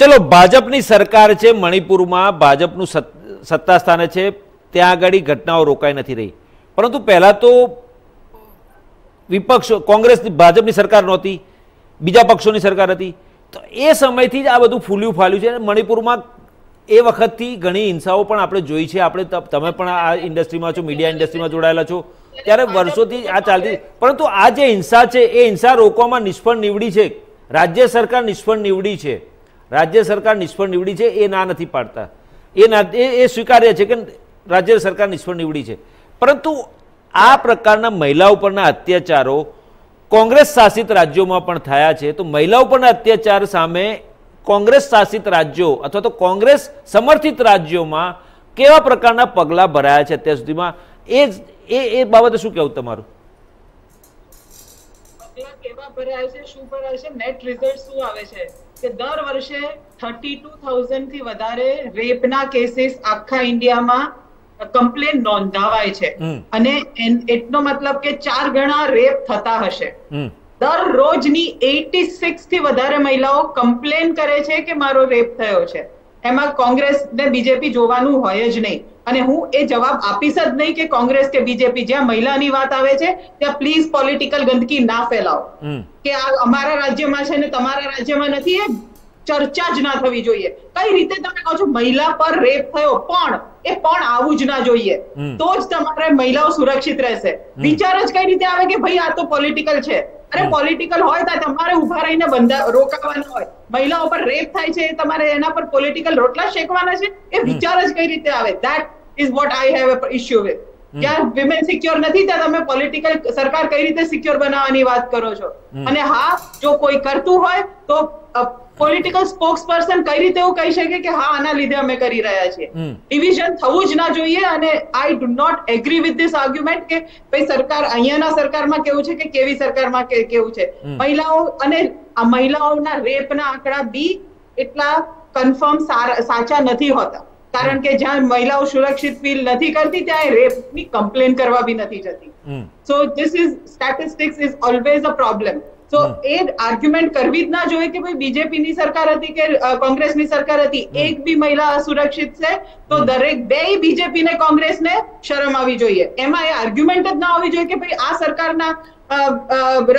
चलो भाजपनी सरकार छे मणिपुर में भाजपनु सत्ता स्थाने छे त्यां आगळ घटनाओं रोकाई नथी रही परंतु पहला तो विपक्ष कांग्रेस भाजपनी सरकार नहोती बीजा पक्षों की सरकार थी तो ए समय थी आ बधुं फूल्यू फाल्यू है। मणिपुर में ए वक्त थी घणी हिंसाओं पण आपणे जोई छे, आपणे तमे पण आ इंडस्ट्री में छो, मीडिया इंडस्ट्री में जोड़ायेला छो, त्यारे वर्षोथी आ चालती परंतु आ जे हिंसा छे ए हिंसा रोकवामां निष्फळ निवडी छे, राज्य सरकार निष्फळ निवडी छे, राज्य सरकार निष्फळ निवडी छे, ए ना नथी पाडता, ए स्वीकार्य छे के राज्य सरकार निष्फळ निवडी छे परंतु आ प्रकारना महिलाओं परना अत्याचारो कांग्रेस शासित राज्यों में पण थाया छे तो महिलाओं पर अत्याचार सामे कांग्रेस शासित राज्यों अथवा तो कांग्रेस समर्थित राज्यों में केवा प्रकारना पगला भराया छे अत्यार सुधीमां ए बाबते शुं कहेवुं तमारुं? पगला केवा भराया छे, शुं भराया छे, नेट रिजल्ट शुं आवे छे के दर वर्षे 32,000 થી વધારે રેપના કેસીસ આખા ઇન્ડિયામાં कंप्लेन नोंधावाय छे अने एटनो मतलब के 4 गणा रेप थता हशे। दर रोजनी 86 थी वधारे महिलाओं कंप्लेन करे छे के मारो रेप थयो छे। एमां कांग्रेस ने बीजेपी जोवानुं होय ज नहीं अने हूँ ए जवाब आपीश ज नहीं के कांग्रेस के बीजेपी ज्यां महिलानी वात आवे छे त्यां प्लीज पॉलिटिकल गंदगी ना फैलाओ के आ अमारा राज्यमां छे ने तमारा राज्यमां नथी ए चर्चा ज ना थवी जोईए। कई रीते तमे कहो छो महिला पर रेप थयो पण ए पण आवुं ज ना जोईए तो ज तमारे महिलाओ सुरक्षित रहेशे। विचार ज कई रीते आवे के भाई आ तो पॉलिटिकल छे अरे पॉलिटिकल होय तो तमारे ऊभा रहीने बंधा रोकावाना होय महिलाओं पर रेप थाय छे तमारे एना पर पॉलिटिकल रोटला शेकवाना छे ए विचार ज कई रीते आवे that is what I have a issue with क्या विमेन सिक्योर नहीं तो तमे पॉलिटिकल सरकार कई रीते सिक्योर बनावानी बात करो छो अने हां जो कोई करतू होय तो पॉलिटिकल स्पोक्सपर्सन कई रीते एवुं कही शके के हां आना लीधे अमे करी रह्या छे डिविजन थवुं ज ना जोईए अने I do not agree with this argument के भई सरकार अहींयाना सरकारमां केवुं छे के केवी सरकारमा केवुं छे महिलाओं अने महिलाओना रेपना आंकड़ा बी एटला कन्फर्म साचा नथी होता कारण के जहाँ महिलाओं सुरक्षित फील नहीं करती त्यां रेप की कम्प्लेन करवा भी नहीं जाती so this is statistics is always a problem so ए आर्ग्युमेंट करवी ज ना जोईए के भाई बीजेपी नी सरकार हती के कांग्रेस नी सरकार हती एक भी महिला असुरक्षित छे तो दरेक बेय बीजेपी ने कांग्रेस ने शरम आवी जोईए एमां ए आर्ग्युमेंट ज ना होवी जोईए के भाई आ सरकारना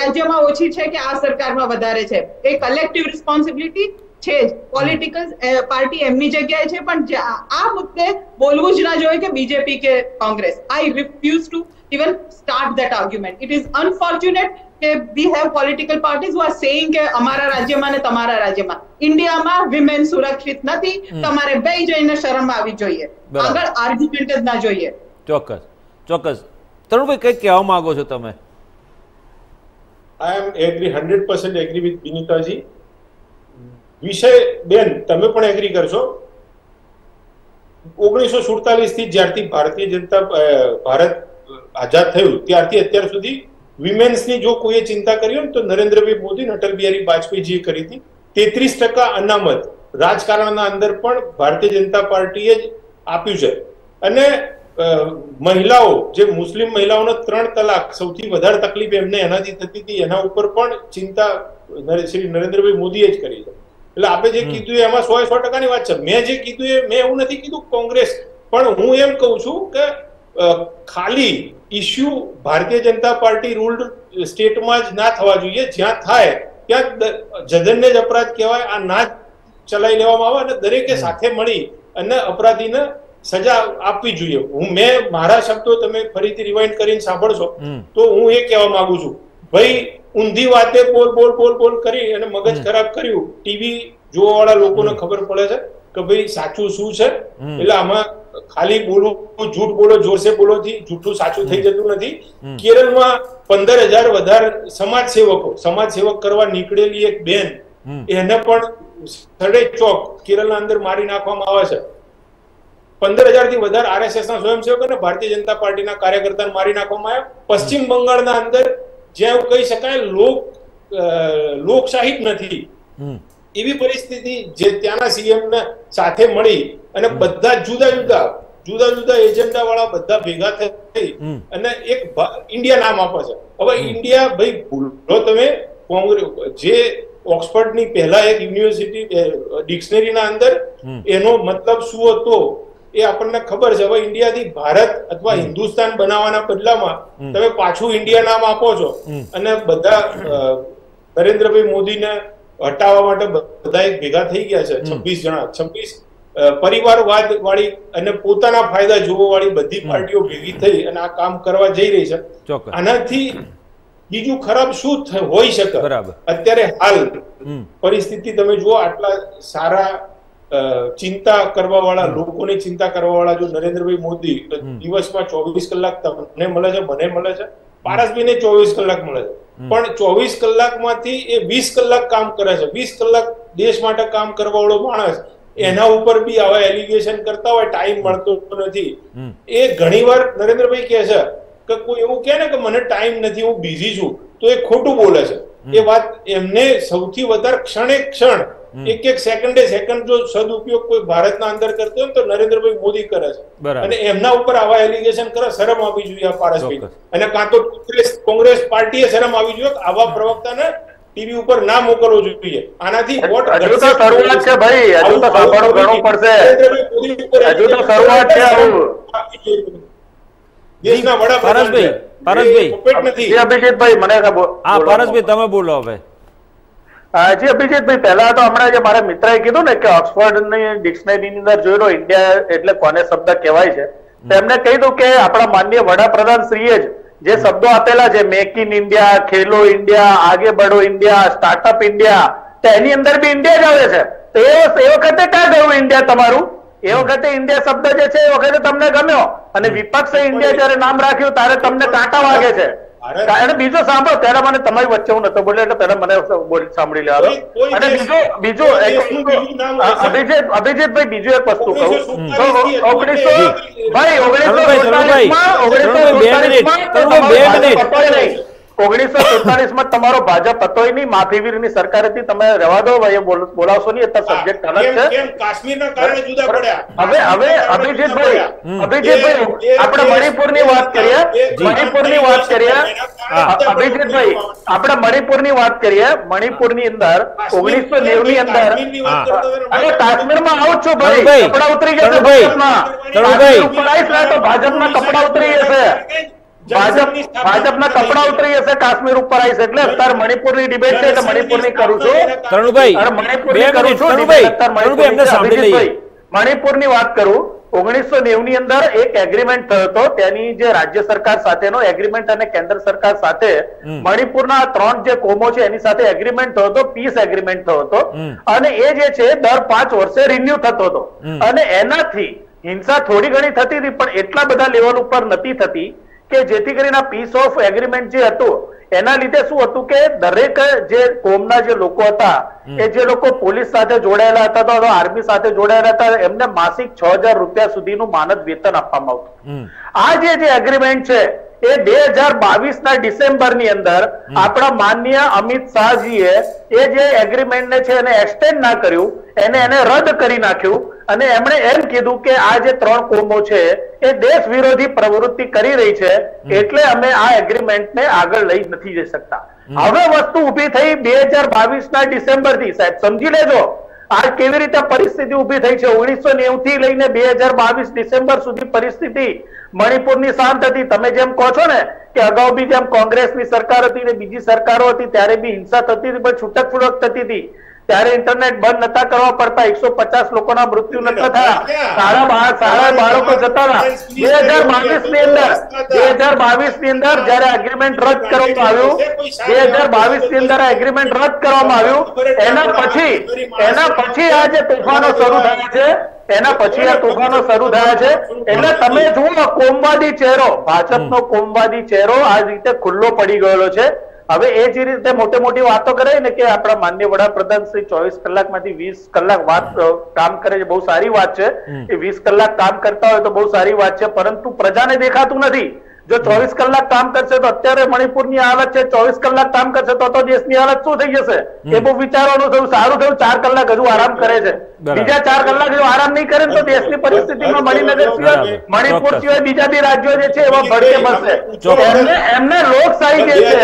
राज्यमां ओछी छे के आ सरकारमां वधारे छे ए कलेक्टिव रिस्पोन्सिबिलिटी पॉलिटिकल पार्टी एमनी जगह छे पण आ मुद्दे बोलवू ज ना जोईए के बीजेपी के Congress I refuse to even start that argument it is unfortunate के we have political parties who are saying के अमारा राज्य में ने तमारा राज्य में इंडिया में विमेन सुरक्षित नथी तमारे बेय जईने शरम आवी जोईए आगळ आर्ग्युमेंट ज ना जोईए चोक्कस चोक्कस तरुण भाई कई कहेवा मांगो छो तमे I am agree 100% agree with Binita ji विषय बेन तमे पण एग्री करशो 1947 थी ज्यारथी भारतीय जनता भारत आजाद थयुं त्यारथी अत्यार सुधी विमेन्स नी जो कोई चिंता करी हो तो नरेंद्र भाई मोदी अटल बिहारी वाजपेयी जी करी थी 33% अनामत राजकारणना अंदर पण भारतीय जनता पार्टीए ज आप्युं छे अने महिलाओं जे मुस्लिम महिलाओं ने 3 तलाक सौथी वधारे तकलीफ एमने एनाथी थती हती एना उपर पण चिंता श्री नरेंद्र भाई मोदीए ज करी छे એટલે આપણે જે કીધું એમાં 100% ની વાત છે મેં જે કીધું એ મેં એવું નથી કીધું કોંગ્રેસ પણ હું એમ કહું છું કે ખાલી issue Bharatiya Janata party ruled સ્ટેટમાં જ ના થવા જોઈએ જ્યાં થાય ત્યાં જઘન્ય અપરાધ કહેવાય આ ના ચલાવી લેવામાં આવે અને દરેકે સાથે મળી અને અપરાધીને સજા આપવી જોઈએ હું મેં મારા શબ્દો તમે ફરીથી રિવાઇન્ડ કરીને સાંભળશો તો હું એ કહેવા માંગુ છું ભાઈ ઊંધી વાતે બોલ બોલ બોલ બોલ કરી અને મગજ ખરાબ કર્યું ટીવી જોવા વાળા લોકોને ખબર પડે છે કે ભાઈ સાચું શું છે એટલે આમાં ખાલી બોલવું જૂઠ બોલો જોરસે બોલો થી જૂઠું સાચું થઈ જતું નથી કેરળમાં 15,000 વધારે સમાજ સેવક કરવા નીકળેલી એક બેન એને પણ સડે ચોક કેરળના અંદર મારી નાખવામાં આવે છે 15,000 થી વધારે આરએસએસ ના સ્વયંસેવક અને ભારતીય જનતા પાર્ટીના કાર્યકર્તાને મારી નાખવામાં આવ્યા પશ્ચિમ બંગાળના અંદર જેવું કહી શકાય લોકશાહી નથી એવી પરિસ્થિતિ જે ત્યાંના સીએમ ને સાથે મળી અને બધા જુદા જુદા એજન્ડા વાળા બધા ભેગા થઈ અને એક ઇન્ડિયા નામ આપે છે હવે ઇન્ડિયા ભાઈ ભૂલો તમે કોંગ્રેસ જે ઓક્સફર્ડ ની પહેલા એક યુનિવર્સિટી ડિક્શનરી ના અંદર એનો મતલબ શું હતો એ આપણને ખબર છે હવે ઇન્ડિયાથી ભારત અથવા હિન્દુસ્તાન બનાવવાના બદલામાં તમે પાછું ઇન્ડિયા નામ આપો છો અને બધા નરેન્દ્રભાઈ મોદીને હટાવવા માટે બધા એક ભેગા થઈ ગયા છે 26 પરિવારવાદ વાળી અને પોતાના ફાયદા જોવા વાળી બધી પાર્ટીઓ ભેગી થઈ અને આ કામ કરવા જઈ રહી છે આનાથી બીજું ખરાબ શું હોઈ શકે અત્યારે હાલ પરિસ્થિતિ તમે જુઓ આટલા સારા चिंता करवा वाला लोगों ने चिंता करवा वाला जो नरेंद्र भाई मोदी दिवस में 24 कलाक तमने मळे छे मने मळे छे पारसबी ने 24 कलाक मळे छे पण 24 कलाक मांथी ए 20 कलाक काम करे छे 20 कलाक देश माटे काम करवा वाळो माणस एना उपर भी आवा एलिगेशन करता होय टाइम मळतो नथी ए घणीवार नरेंद्र भाई कहे छे के कोई एवुं कहे ने के मने टाइम नथी हूँ बिजी छुं तो ए खोटुं बोले छे ए वात एमने सौथी वधारे क्षणे क्षण एक एक सेकंडे सेकंड जो सदुपयोग कोई भारत ना अंदर करते हो तो नरेंद्र भाई मोदी करे छे अने एमना ऊपर आवा एलिगेशन करे शरम आवी जोईए पारस भाई अने का तो कांग्रेस पार्टीए शरम आवी जोईए आवा प्रवक्ताने टीवी ऊपर ना मोकलवो जोईए आनाथी वोट हजू तो शरूआत छे भाई हजू तो सापड़ो घणो पड़शे हजू तो शरूआत छे देशना वडा पारस भाई अभिजीत भाई मने हां पारस भाई तमे बोलो हवे जी अभिजीत भाई पहला तो हमारा मारा मित्र कीधु ने कि ऑक्सफर्ड डिक्शनरी अंदर जोई लो इंडिया एटले कोने शब्द कहवाय छे तेमणे कही दू के आपड़ा माननीय वडाप्रधान श्रीए ज जे शब्दों आपेला जे मेक इन इंडिया, खेलो इंडिया, आगे बढ़ो इंडिया, स्टार्टअप इंडिया, तेनी अंदर भी इंडिया जावे छे। तो ए वखते क्या गयो इंडिया तमारू? ए वखते इंडिया शब्द जे छे ए वखते तमने गम्यो अने विपक्षे इंडिया ज्यारे नाम राख्यो त्यारे तमने कांटा वागे छे। कारण बीजो सांभळो त्यारे मने तमारी वच्चे हुं नतो बोल्यो એટલે પહેલા મને સાંભળી લેવા દો। અને બીજો અભિજીતભાઈ બીજો એક વસ્તુ કહું તો 1947 માં તમારો ભાજપ હતો નહીં, માફીવીરની સરકાર હતી। તમે રહેવા દો ભાઈ, બોલાવશો નહીં, અત્યારે સબ્જેક્ટ અલગ છે। કાશ્મીરના કારણે જુદા પડ્યા। હવે અભિજીતભાઈ આપણે મણિપુરની વાત કરીએ, અભિજીતભાઈ આપણે મણિપુરની વાત કરીએ। મણિપુરની અંદર 1990 ની અંદર અરે કાશ્મીરમાં આવું છું ભાઈ, કપડા ઉતરી જશે ભાજપમાં, તો ભાજપમાં કપડા ઉતરી જશે, ભાજપના કપડા ઉતરી જશે કાશ્મીર ઉપર આવી છે। એટલે અત્યારે મણિપુરની ડિબેટ છે એટલે મણિપુરની કરું છું તરુણભાઈ, મણિપુરની કરું છું તરુણભાઈ। મણિપુરની વાત કરું, 1990 ની અંદર એક એગ્રીમેન્ટ થયો હતો, તેની જે રાજ્ય સરકાર સાથેનો એગ્રીમેન્ટ અને કેન્દ્ર સરકાર સાથે મણિપુરના 3 જે કોમો છે એની સાથે એગ્રીમેન્ટ થયો હતો, પીસ એગ્રીમેન્ટ થયો હતો। અને એ જે છે દર 5 વર્ષે રિન્યુ થતો હતો અને એનાથી હિંસા થોડી ઘણી થતી હતી પણ એટલા બધા લેવલ ઉપર નથી થતી કે જેથી કરીને આ પીસ ઓફ એગ્રીમેન્ટ જે હતું એના લીધે શું હતું કે દરેક જે કોમના જે લોકો હતા કે જે લોકો પોલીસ સાથે જોડાયેલા હતા તો આર્મી સાથે જોડાયેલા હતા એમને માસિક 6000 રૂપિયા સુધીનું માનદ વેતન આપવામાં આવતું। આ જે એગ્રીમેન્ટ છે એ 2022 ના ડિસેમ્બરની અંદર આપણા માનનીય અમિત શાહજીએ એ જે એગ્રીમેન્ટને છે એને એક્સટેન્ડ ના કર્યું, એને રદ કરી નાખ્યું અને એમણે એમ કીધું કે આ જે 3 કોમો છે એ દેશ વિરોધી પ્રવૃત્તિ કરી રહી છે એટલે અમે આ એગ્રીમેન્ટને આગળ લઈ નથી જઈ શકતા। હવે વસ્તુ ઊભી થઈ 2022 ના ડિસેમ્બરથી, સાહેબ સમજી લેજો આ કેવી રીતે પરિસ્થિતિ ઊભી થઈ છે। 1990 થી લઈને 2022 ડિસેમ્બર સુધી પરિસ્થિતિ મણિપુરની શાંત હતી। તમે જેમ કહો છો ને કે અગાઉ બી જેમ કોંગ્રેસની સરકાર હતી ને બીજી સરકારો હતી ત્યારે બી હિંસા થતી હતી પણ છૂટકછૂટક થતી હતી, ત્યારે ઇન્ટરનેટ બંધ નતા કરવા પડતા, 150 લોકોના મૃત્યુ નતા થયા, સારા બાળકો જતા હતા। 2022 ની અંદર જયારે એગ્રીમેન્ટ રદ કરવામાં આવ્યું, 2022 ની અંદર એગ્રીમેન્ટ રદ કરવામાં આવ્યું, એના પછી આ જે તોફાનો શરૂ થયા છે, એટલે તમે જુઓ કોમવાદી ચહેરો, ભાજપનો કોમવાદી ચહેરો આ રીતે ખુલ્લો પડી ગયેલો છે। હવે એ જે રીતે મોટે મોટી વાતો કરે ને કે આપણા માન્ય વડાપ્રધાન શ્રી 24 કલાકમાંથી 20 કલાક વાત કામ કરે છે, બહુ સારી વાત છે। એ 20 કલાક કામ કરતા હોય તો બહુ સારી વાત છે, પરંતુ પ્રજાને દેખાતું નથી। જો 24 કલાક કામ કરશે તો અત્યારે મણિપુરની હાલત છે, 24 કલાક કામ કરશે તો દેશની હાલત શું થઈ જશે એ બહુ વિચારવાનું થયું। સારું થયું 4 કલાક હજુ આરામ કરે છે, બીજા 4 કલાક જો આરામ નહીં કરે તો દેશની પરિસ્થિતિમાં મણિપુર સિવાય બીજા બી રાજ્યો જે છે એવા ભડકે બસશે। એમને લોકશાહી જે છે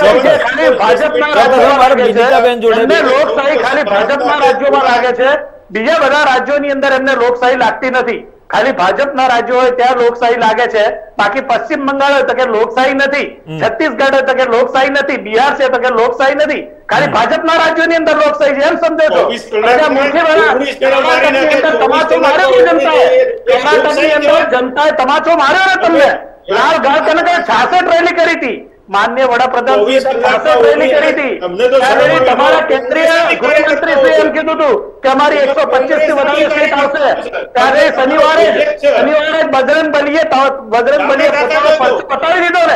ખાલી ભાજપના રાજ્યોમાં લાગે છે, બીજા બધા રાજ્યોની અંદર એમને લોકશાહી લાગતી નથી। ખાલી ભાજપના રાજ્યો હોય ત્યાં લોકશાહી લાગે છે, બાકી પશ્ચિમ બંગાળ હોય તો કે લોકશાહી નથી, છત્તીસગઢ હોય તો કે લોકશાહી નથી, બિહાર છે તો કે લોકશાહી નથી, ખાલી ભાજપના રાજ્યોની અંદર લોકશાહી છે એમ સમજો છો। તમાચો માર્યો જનતાએ, તમાચો માર્યો ને તમને લાલ ગાળ તને 66 રેલી કરી હતી, માન્ય વડાપ્રધાન રેલી કરી હતી। તમારા કેન્દ્રીય ગૃહમંત્રી શ્રી એમ કીધું હતું કે અમારી 125 થી વધારે સીટ આવશે, ત્યારે શનિવારે બજરંગ બલીએ પતાવી દીધો ને।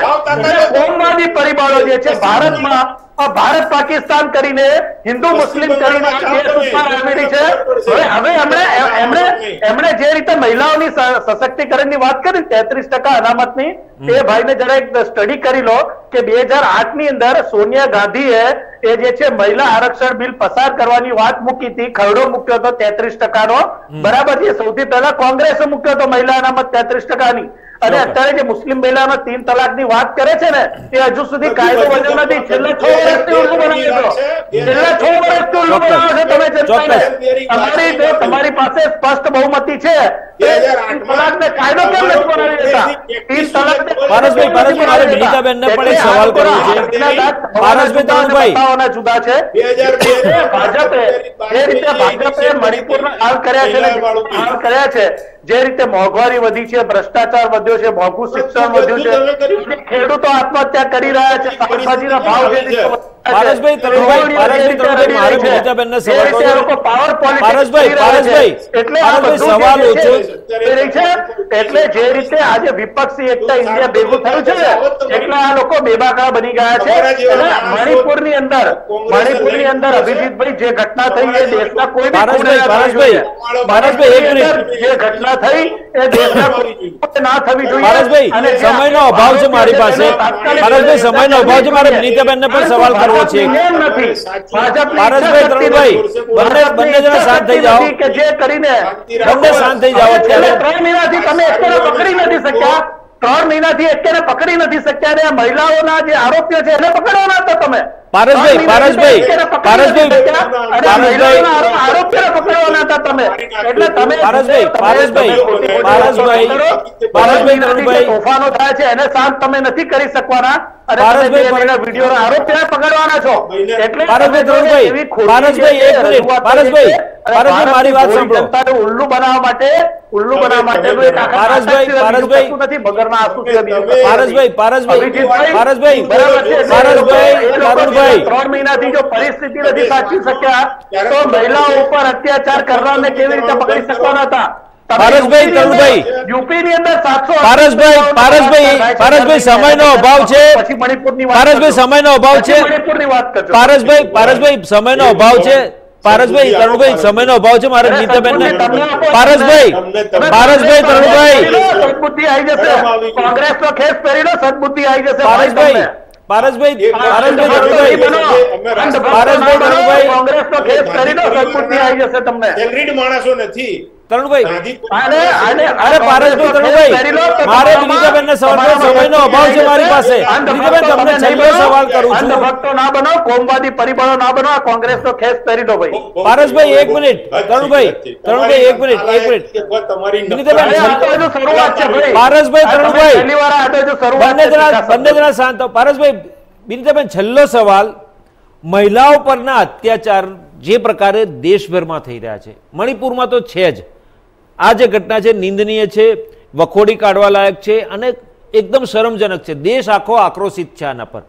કોમવાદી પરિબળો જે છે ભારતમાં, ભારત પાકિસ્તાન કરીને, હિન્દુ મુસ્લિમ કરીને આવેલી છે। હવે એમણે જે રીતે મહિલાઓની સશક્તિકરણની વાત કરી 33% અનામતની, તે ભાઈને જરા એક સ્ટડી કરી લો કે 2008 ની અંદર સોનિયા ગાંધીએ એ જે છે મહિલા આરક્ષણ બિલ પસાર કરવાની વાત મૂકી હતી, ખરડો મૂક્યો હતો 33%નો, બરાબર છે? સૌથી પહેલા કોંગ્રેસે મૂક્યો હતો મહિલા અનામત 33%ની। અને અત્યારે જે મુસ્લિમ મહિલાનો 3 તલાક ની વાત કરે છે ને તે હજુ સુધી કાયદો બન્યો નથી, છેલ્લા 6 વર્ષથી ઉલ્લુ બનાવ્યો છે, છેલ્લા 6 વર્ષથી ઉલ્લુ બનાવ્યો છે તમે જનતાને। તમારી પાસે સ્પષ્ટ બહુમતી છે મોંઘવારી વધી છે, ભ્રષ્ટાચાર વધ્યો છે, મોંઘું શિક્ષણ વધ્યું છે, ખેડૂતો આત્મહત્યા કરી રહ્યા છે, શાકભાજીના ભાવ સમય નો અભાવ છે મારી પાસે, પારસભાઈ સમય નો અભાવ છે, મારે નીતાબેન ને પણ સવાલ કરવો છે. પારસભાઈ, તરુણભાઈ બંને જણા શાંત થઈ જાઓ, બંને શાંત થઈ જાઓ. અત્યારે 3 મહિનાથી તમે અત્યારે પકડી નથી શક્યા, 3 મહિનાથી અત્યારે પકડી નથી શક્યા અને આ મહિલાઓના જે આરોપીઓ છે એને પકડવાના હતા તમે. પારસભાઈ પારસભાઈ ઉલ્લુ બનાવવા માટે પારસભાઈ 3 મહિનાથી જો પરિસ્થિતિ નથી સાચવી શક્યા તો મહિલાઓ ઉપર અત્યાચાર કરનારને કેવી રીતે પકડી શકવાના હતા? પારસભાઈ તરુણભાઈ યુપીની અંદર 700 પારસભાઈ સમયનો અભાવ છે, પછી મણિપુરની વાત, પારસભાઈ સમયનો અભાવ છે, મણિપુરની વાત કરજો. પારસભાઈ સમયનો અભાવ છે, પારસભાઈ તરુણભાઈ સમયનો અભાવ છે, મારે નીતાબેન ને પારસભાઈ તરુણભાઈ સદબુદ્ધિ આવી જશે, કોંગ્રેસનો ખેસ પહેરીનો સદબુદ્ધિ આવી જશે. પરિબળો ના બનો, આ કોંગ્રેસ નો ખેસ પહેરી લો ભાઈ. પારસભાઈ 1 મિનિટ, તરુણભાઈ 1 મિનિટ. પારસભાઈ તરુણભાઈ બંને જણા શાંત. પારસભાઈ બિનીતાબેન છેલ્લો સવાલ, મહિલાઓ પરના અત્યાચાર જે પ્રકારે દેશભરમાં થઈ રહ્યા છે, મણિપુરમાં તો છે જ, આ જે ઘટના છે નિંદનીય છે, વખોડી કાઢવા લાયક છે અને એકદમ શરમજનક છે. દેશ આખો આક્રોશિત છે આના પર.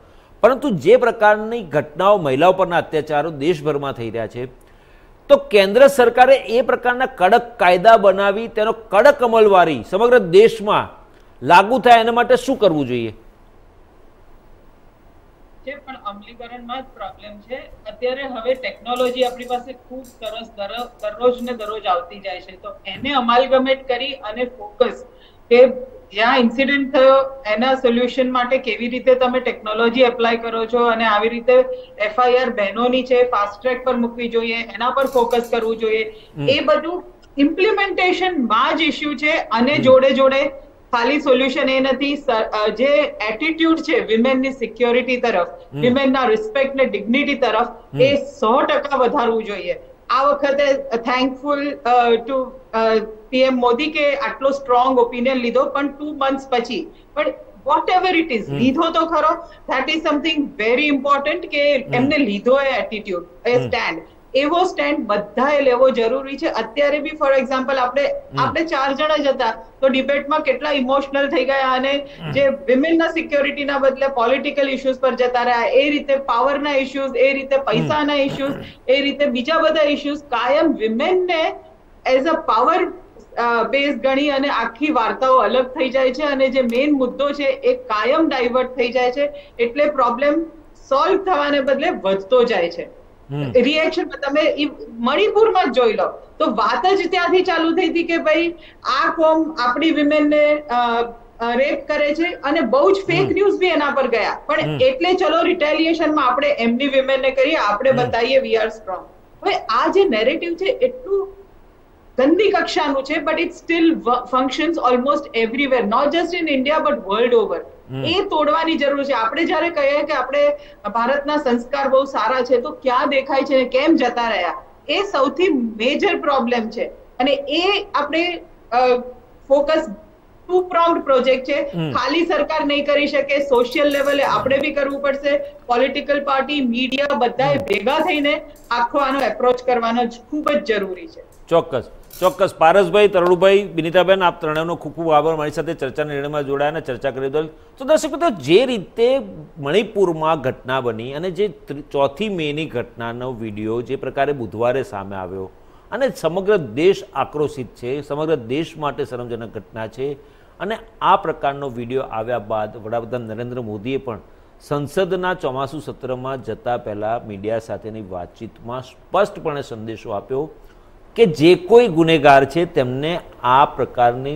પરંતુ જે પ્રકારની ઘટનાઓ મહિલાઓ પરના અત્યાચારો દેશભરમાં થઈ રહ્યા છે, તો કેન્દ્ર સરકારે એ પ્રકારના કડક કાયદા બનાવી તેનો કડક અમલવારી સમગ્ર દેશમાં લાગુ થાય એના માટે શું કરવું જોઈએ? પણ અમલીકરણમાં જ પ્રોબ્લેમ છે. અત્યારે હવે ટેકનોલોજી આપણી પાસે ખૂબ સરસ દરરોજને દરરોજ આવતી જાય છે, તો એને અમાલગમેટ કરી અને ફોકસ કે જ્યાં ઇન્સિડન્ટ થયો એના સોલ્યુશન માટે કેવી રીતે તમે ટેકનોલોજી એપ્લાય કરો છો, અને આવી રીતે એફઆઈઆર બહેનોની છે ફાસ્ટ ટ્રેક પર મૂકવી જોઈએ, એના પર ફોકસ કરવું જોઈએ. એ બધું ઇમ્પ્લિમેન્ટેશનમાં જ ઇસ્યુ છે અને જોડે જોડે ખાલી સોલ્યુશન એ નથી. જે એટીટ્યુડ છે વિમેનની સિક્યોરિટી તરફ, વિમેનના રિસ્પેક્ટ ને ડિગ્નિટી તરફ, એ 100% વધારવું જોઈએ. આ વખતે થેન્કફુલ ટુ પીએમ મોદી કે આટલો સ્ટ્રોંગ ઓપિનિયન લીધો, પણ 2 મંથ્સ પછી. પણ whatever it is, લીધો તો ખરો, that is something very important કે એમને લીધો એ એટીટ્યુડ, એ સ્ટેન્ડ. એવો સ્ટેન્ડ બધાએ લેવો જરૂરી છે. અત્યારે બી ફોર એક્ઝામ્પલ આપણે 4 જણા જ હતા તો ડિબેટમાં કેટલા ઇમોશનલ થઈ ગયા, અને જે વિમેનના સિક્યોરિટીના બદલે પોલિટિકલ ઇશ્યુઝ પર જતા રહ્યા, એ રીતે પાવરના ઇશ્યુઝ, એ રીતે પૈસાના ઇશ્યુઝ, એ રીતે બીજા બધા ઇશ્યુઝ કાયમ વિમેનને એઝ અ પાવર બેઝ ગણી અને આખી વાર્તાઓ અલગ થઈ જાય છે, અને જે મેઇન મુદ્દો છે એ કાયમ ડાયવર્ટ થઈ જાય છે. એટલે પ્રોબ્લેમ સોલ્વ થવાને બદલે વધતો જાય છે. રિએક્શન તમે મણિપુરમાં જોઈ લો તો વાત જ ત્યાંથી ચાલુ થઈ હતી કે ભાઈ આ કોમ આપણી વિમેનને રેપ કરે છે, અને બહુ જ ફેક ન્યૂઝ બી એના પર ગયા, પણ એટલે ચલો રિટેલિએશનમાં આપણે એમની વિમેનને કરીએ, આપણે બતાવીએ વી આર સ્ટ્રોંગ. હવે આ જે નેરેટિવ છે એટલું ગંદી કક્ષાનું છે, but it still functions almost everywhere, not just in India but world over. એ તોડવાની જરૂર છે. આપણે જયારે કહીએ કે આપણે ભારતના સંસ્કાર બહુ સારા છે તો ક્યાં દેખાય છે, કેમ જતા રહ્યા, એ સૌથી મેજર પ્રોબ્લેમ છે. અને એ આપણે फोकस टू प्रोंग्ड प्रोजेक्ट है। खाली सरकार नहीं करी सके, सोशल लेवले आपणे भी करवू पड़शे, पॉलिटिकल पार्टी मीडिया बधाए भेगा थईने आखो आनो एप्रोच करवानो खूब ज जरूरी है। चौक्कस चौक्कस पारसभाई, तरुणभाई, बिनीताबेन, आप त्रणेयनो खूब खूब आभार मारी साथे चर्चाना निर्णयमां जोडाया अने चर्चा करी बदल। तो दर्शक मित्रो, जे रीते मणिपुरमां घटना बनी अने जे 4 मेनी घटनानो विडियो जे प्रकारे बुधवारे सामे आव्यो अने समग्र देश आक्रोशित छे, समग्र देश माटे शरमजनक घटना छे। अने आ प्रकारनो विडियो आव्या बाद वडाप्रधान नरेंद्र मोदीए पण संसदना ચોમાસું સત્રમાં જતા પહેલાં મીડિયા સાથેની વાતચીતમાં સ્પષ્ટપણે સંદેશો આપ્યો કે જે કોઈ ગુનેગાર છે તેમને આ પ્રકારની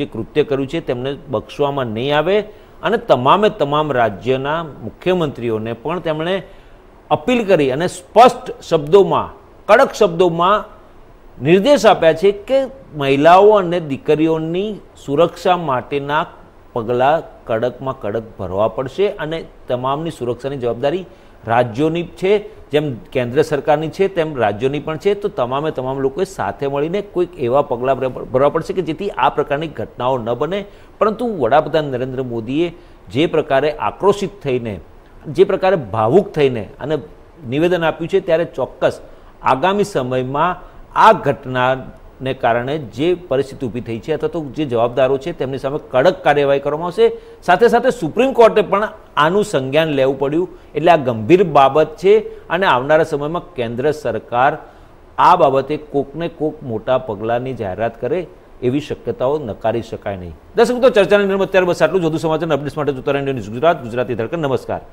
જે કૃત્ય કર્યું છે તેમને બક્ષવામાં નહીં આવે, અને તમામે તમામ રાજ્યના મુખ્યમંત્રીઓને પણ તેમણે અપીલ કરી અને સ્પષ્ટ શબ્દોમાં, કડક શબ્દોમાં નિર્દેશ આપ્યા છે કે મહિલાઓ અને દીકરીઓની સુરક્ષા માટેના પગલાં કડકમાં કડક ભરવા પડશે, અને તમામની સુરક્ષાની જવાબદારી રાજ્યોની છે, જેમ કેન્દ્ર સરકારની છે તેમ રાજ્યોની પણ છે। તો તમામે તમામ લોકોએ સાથે મળીને કોઈક એવા પગલાં ભરવા પડશે કે જેથી આ પ્રકારની ઘટનાઓ ન બને। પરંતુ વડાપ્રધાન નરેન્દ્ર મોદીએ જે પ્રકારે આક્રોશિત થઈને, જે પ્રકારે ભાવુક થઈને અને નિવેદન આપ્યું છે, ત્યારે ચોક્કસ આગામી સમયમાં આ ઘટનાને કારણે જે પરિસ્થિતિ ઊભી થઈ છે અથવા તો જે જવાબદારો છે તેમની સામે કડક કાર્યવાહી કરવામાં આવશે। સાથે સાથે સુપ્રીમ કોર્ટે પણ આનું સંજ્ઞાન લેવું પડ્યું, એટલે આ ગંભીર બાબત છે, અને આવનારા સમયમાં કેન્દ્ર સરકાર આ બાબતે કોકને કોક મોટા પગલાંની જાહેરાત કરે એવી શક્યતાઓ નકારી શકાય નહીં। દર્શક મિત્રો, ચર્ચાની નિર્મત ત્યારે બસ આટલું જ। વધુ સમાચાર અપડેટ્સ માટે જોતા રહો ઇન્ડિયા ન્યૂઝ ગુજરાત, ગુજરાતી ધડકન। નમસ્કાર।